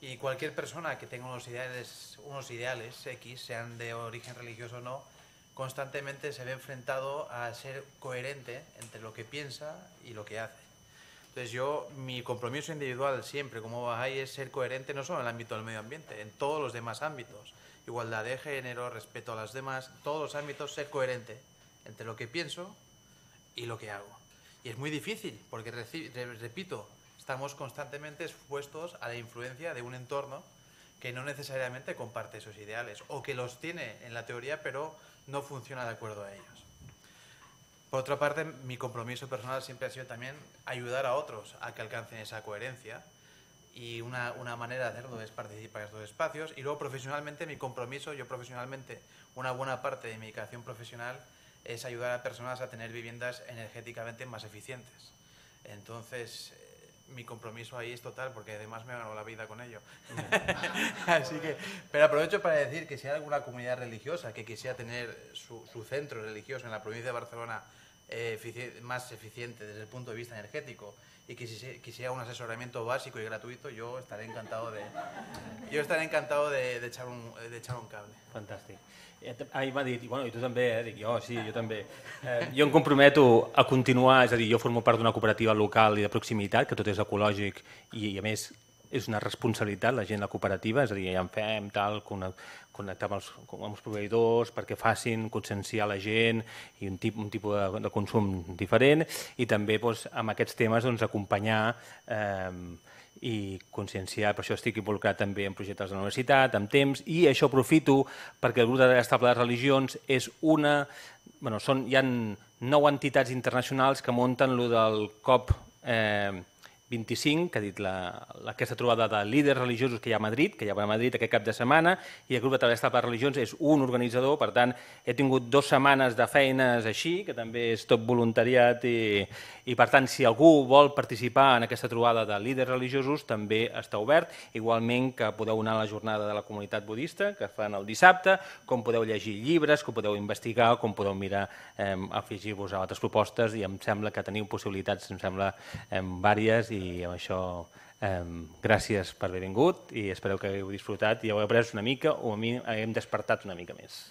Y cualquier persona que tenga unos ideales, unos ideales X, sean de origen religioso o no, constantemente se ve enfrentado a ser coherente entre lo que piensa y lo que hace. Entonces yo, mi compromiso individual siempre como Bahá'í es ser coherente no solo en el ámbito del medio ambiente, en todos los demás ámbitos, igualdad de género, respeto a las demás, todos los ámbitos, ser coherente entre lo que pienso y lo que hago. Y es muy difícil porque, repito, estamos constantemente expuestos a la influencia de un entorno que no necesariamente comparte esos ideales o que los tiene en la teoría pero no funciona de acuerdo a ellos. Por otra parte, mi compromiso personal siempre ha sido también ayudar a otros a que alcancen esa coherencia y una, una manera de hacerlo es participar en estos espacios. Y luego profesionalmente, mi compromiso, yo profesionalmente, una buena parte de mi dedicación profesional es ayudar a personas a tener viviendas energéticamente más eficientes. Entonces, eh, mi compromiso ahí es total porque además me he ganado la vida con ello. Así que, pero aprovecho para decir que si hay alguna comunidad religiosa que quisiera tener su, su centro religioso en la provincia de Barcelona Efici- más eficiente desde el punto de vista energético y que si quisiera un asesoramiento básico y gratuito, yo estaré encantado de yo estaré encantado de, de, echar, un, de echar un cable. Fantàstic. Ahir m'ha dit, i, bueno, i tu també, eh? Dic, jo sí, jo també. Eh, jo em comprometo a continuar, és a dir, jo formo part d'una cooperativa local i de proximitat, que tot és ecològic i, i a més, és una responsabilitat la gent de la cooperativa, és a dir, ja en fem, tal, connectar amb els, amb els proveïdors perquè facin, conscienciar la gent i un, tip, un tipus de, de consum diferent i també doncs, amb aquests temes doncs, acompanyar eh, i conscienciar, per això estic involucrat també en projectes de la universitat, amb temps i això aprofito perquè el Grup de Trabajo Estable de Religions és una... Bueno, són, hi ha nou entitats internacionals que munten lo del COP... Eh, vint-i-cinc, que ha dit la, aquesta trobada de líders religiosos que hi ha a Madrid, que hi ha a Madrid aquest cap de setmana, i el Grup de Treball Estable de Religions és un organitzador, per tant, he tingut dues setmanes de feines així, que també és tot voluntariat, i, i per tant, si algú vol participar en aquesta trobada de líders religiosos, també està obert, igualment que podeu anar a la jornada de la comunitat budista, que fan el dissabte, com podeu llegir llibres, com podeu investigar, com podeu mirar, eh, afegir-vos a altres propostes, i em sembla que teniu possibilitats, em sembla, eh, vàries, i amb això eh, gràcies per haver vingut i espereu que hagueu disfrutat i heu après una mica o a mi haguem despertat una mica més.